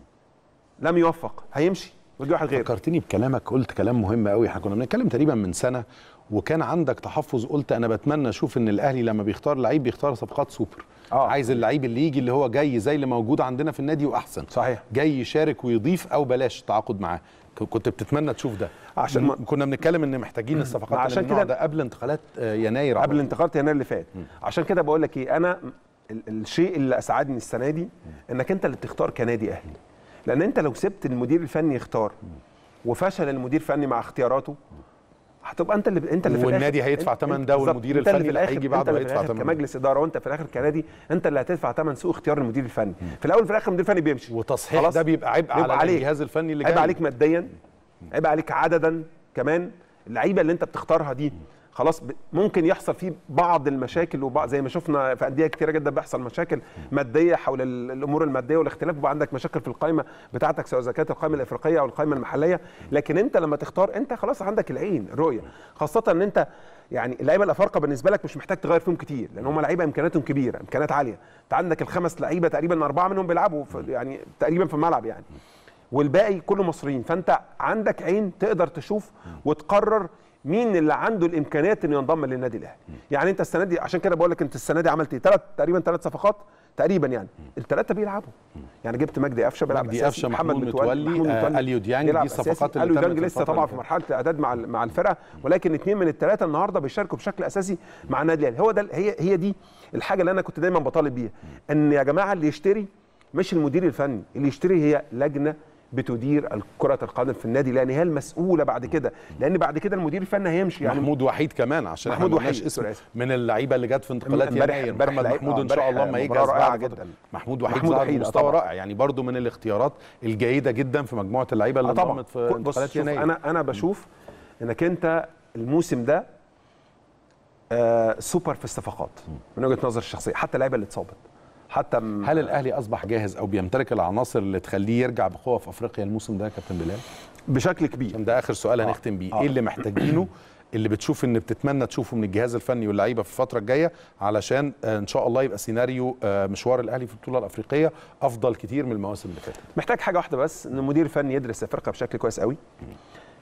لم يوفق، هيمشي ويجي واحد غيره. فكرتني بكلامك، قلت كلام مهم قوي. احنا كنا بنتكلم تقريبا من سنه وكان عندك تحفظ، قلت انا بتمنى اشوف ان الاهلي لما بيختار لعيب بيختار صفقات سوبر. عايز اللعيب اللي يجي اللي هو جاي زي اللي موجود عندنا في النادي واحسن. صحيح، جاي يشارك ويضيف او بلاش تعاقد معاه. كنت بتتمنى تشوف ده عشان كنا بنتكلم ان محتاجين الصفقات عشان كده ده قبل انتقالات يناير، قبل انتقالات يناير اللي فات. عشان كده بقول لك ايه، انا الشيء اللي اسعدني السنه دي انك انت اللي بتختار كنادي اهلي، لان انت لو سبت المدير الفني يختار وفشل المدير الفني مع اختياراته هتبقى انت اللي في الاخر، والنادي هيدفع ثمن ده، والمدير الفني اللي هيجي بعده هيدفع ثمن كمجلس اداره، وانت في الاخر كنادي انت اللي هتدفع ثمن سوء اختيار المدير الفني. في الاول وفي الاخر المدير الفني بيمشي، وتصحيح ده بيبقى عبء على الجهاز الفني اللي جاي، عبء عليك ماديا، عبء عليك عددا كمان. اللعيبه اللي انت بتختارها دي خلاص ممكن يحصل فيه بعض المشاكل، وبعض زي ما شفنا في انديه كتيره جدا بيحصل مشاكل ماديه حول الامور الماديه والاختلاف، وبقى عندك مشاكل في القائمه بتاعتك سواء اذا كانت القائمه الافريقيه او القائمه المحليه. لكن انت لما تختار انت خلاص عندك العين الرؤيه، خاصه ان انت يعني اللعيبه الافارقه بالنسبه لك مش محتاج تغير فيهم كتير، لان هم لعيبه امكانياتهم كبيره، امكانيات عاليه. انت عندك الخمس لعيبه تقريبا 4 منهم بيلعبوا يعني تقريبا في الملعب يعني، والباقي كله مصريين. فانت عندك عين تقدر تشوف وتقرر مين اللي عنده الامكانيات انه ينضم للنادي الاهلي. يعني انت السنه دي عشان كده بقول لك انت السنه دي عملت ايه؟ تقريبا ثلاث صفقات تقريبا يعني، الثلاثه بيلعبوا. يعني جبت مجدي افشه بيلعب اساسي، محمد متولي، اليو ديانج. دي صفقات اليو ديانج لسه طبعا في مرحله الاعداد مع الفرقه، ولكن اثنين من الثلاثه النهارده بيشاركوا بشكل اساسي مع النادي الاهلي. هو ده هي دي الحاجه اللي انا كنت دايما بطالب بيها، ان يا جماعه اللي يشتري مش المدير الفني، اللي يشتري هي لجنه بتدير كرة القدم في النادي، لان هي المسؤولة بعد كده، لان بعد كده المدير الفني هيمشي. يعني محمود وحيد كمان، عشان محمود وحيد اسم من اللعيبه اللي جت في انتقالات يناير. محمود ان شاء الله ما يجي رائع جدا. محمود وحيد مستوى رائع يعني، برضو من الاختيارات الجيده جدا في مجموعه اللعيبه اللي انضمت في انتقالات يناير. انا بشوف انك انت الموسم ده سوبر في الصفقات من وجهه نظر الشخصيه، حتى اللعيبه اللي اتصابت. حتى هل الاهلي اصبح جاهز او بيمتلك العناصر اللي تخليه يرجع بقوه في افريقيا الموسم ده يا كابتن بلال؟ بشكل كبير، ده اخر سؤال هنختم بيه. ايه اللي محتاجينه اللي بتشوف ان بتتمنى تشوفه من الجهاز الفني واللعيبه في الفتره الجايه علشان ان شاء الله يبقى سيناريو مشوار الاهلي في البطوله الافريقيه افضل كتير من المواسم اللي فاتت؟ محتاج حاجه واحده بس، ان المدير الفني يدرس افريقيا بشكل كويس قوي،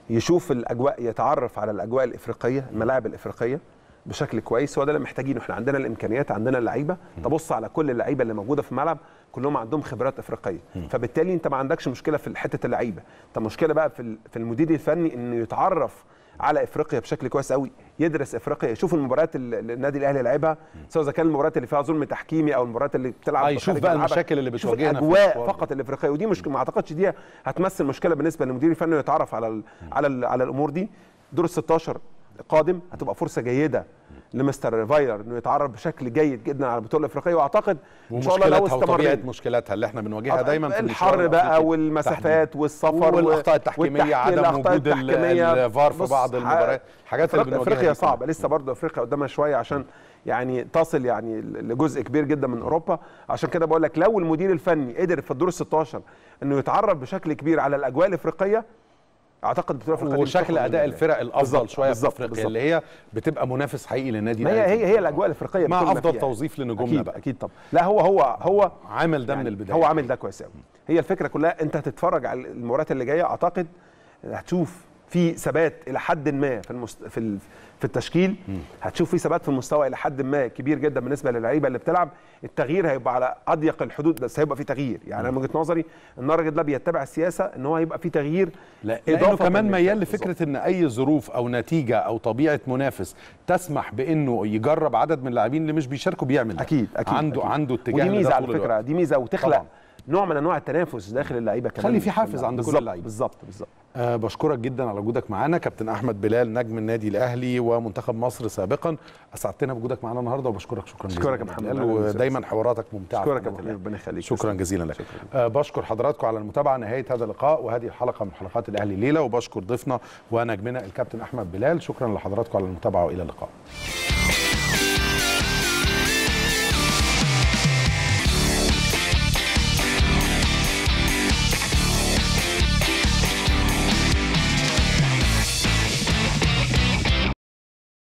يشوف الاجواء، يتعرف على الاجواء الافريقيه، الملاعب الافريقيه بشكل كويس. هو ده اللي محتاجينه. احنا عندنا الامكانيات، عندنا اللعيبه، تبص على كل اللعيبه اللي موجوده في الملعب كلهم عندهم خبرات افريقيه، فبالتالي انت ما عندكش مشكله في حته اللعيبه، انت مشكله بقى في المدير الفني انه يتعرف على افريقيا بشكل كويس قوي، يدرس افريقيا، يشوف المباريات اللي النادي الاهلي لعبها سواء اذا كان المباريات اللي فيها ظلم تحكيمي او المباريات اللي بتلعب، يشوف بقى المشاكل اللي بتواجهنا، الاجواء فقط الافريقيه. ودي مش ما اعتقدش دي هتمثل مشكله بالنسبه للمدير الفني، يتعرف على الامور دي. دور ال 16 القادم هتبقى فرصه جيده لمستر فايلر انه يتعرف بشكل جيد جدا على البطوله الافريقيه، واعتقد ان شاء الله لو استمرت مشكلاتها اللي احنا بنواجهها دايما في الحر بقى والمسافات والسفر والاخطاء التحكيميه، عدم وجود الفار في بعض المباريات، الحاجات اللي بنواجهها. افريقيا صعبه لسه برضه، افريقيا قدامها شويه عشان يعني تصل يعني لجزء كبير جدا من اوروبا. عشان كده بقول لك لو المدير الفني قدر في الدور ال16 انه يتعرف بشكل كبير على الاجواء الافريقيه، اعتقد بتبقى وشكل اداء الفرق الافضل شويه في افريقيا اللي هي بتبقى منافس حقيقي للنادي. هي الاجواء الافريقيه مع افضل توظيف لنجومنا بقى. اكيد طبعا. لا هو عامل ده يعني من البدايه، هو عامل ده كويس قوي. هي الفكره كلها انت هتتفرج على المباريات اللي جايه، اعتقد هتشوف في ثبات الى حد ما في التشكيل، هتشوف في ثبات في المستوى الى حد ما كبير جدا بالنسبه للعيبه اللي بتلعب. التغيير هيبقى على اضيق الحدود، بس هيبقى في تغيير. يعني انا من وجهه نظري ان الراجل ده بيتبع السياسه ان هو هيبقى في تغيير، لانه كمان ميال لفكره ان اي ظروف او نتيجه او طبيعه منافس تسمح بانه يجرب عدد من اللاعبين اللي مش بيشاركوا بيعمل ده. اكيد عنده اتجاه. ودي ميزه على فكره، دي ميزه وتخلق طبعا نوع من انواع التنافس داخل اللعيبه كمان، خلي في حافز عند كل اللعيبه. بالظبط. بشكرك جدا على وجودك معانا كابتن احمد بلال، نجم النادي الاهلي ومنتخب مصر سابقا. اسعدتنا بوجودك معانا النهارده وبشكرك. شكرا يا محمد، ودايما حواراتك ممتعه. شكرا كابتن، ربنا يخليك. شكرا جزيلا لك. بشكر حضراتكم على المتابعه. نهايه هذا اللقاء وهذه الحلقه من حلقات الاهلي الليله، وبشكر ضيفنا ونجمنا الكابتن احمد بلال. شكرا لحضراتكم على المتابعه والى اللقاء.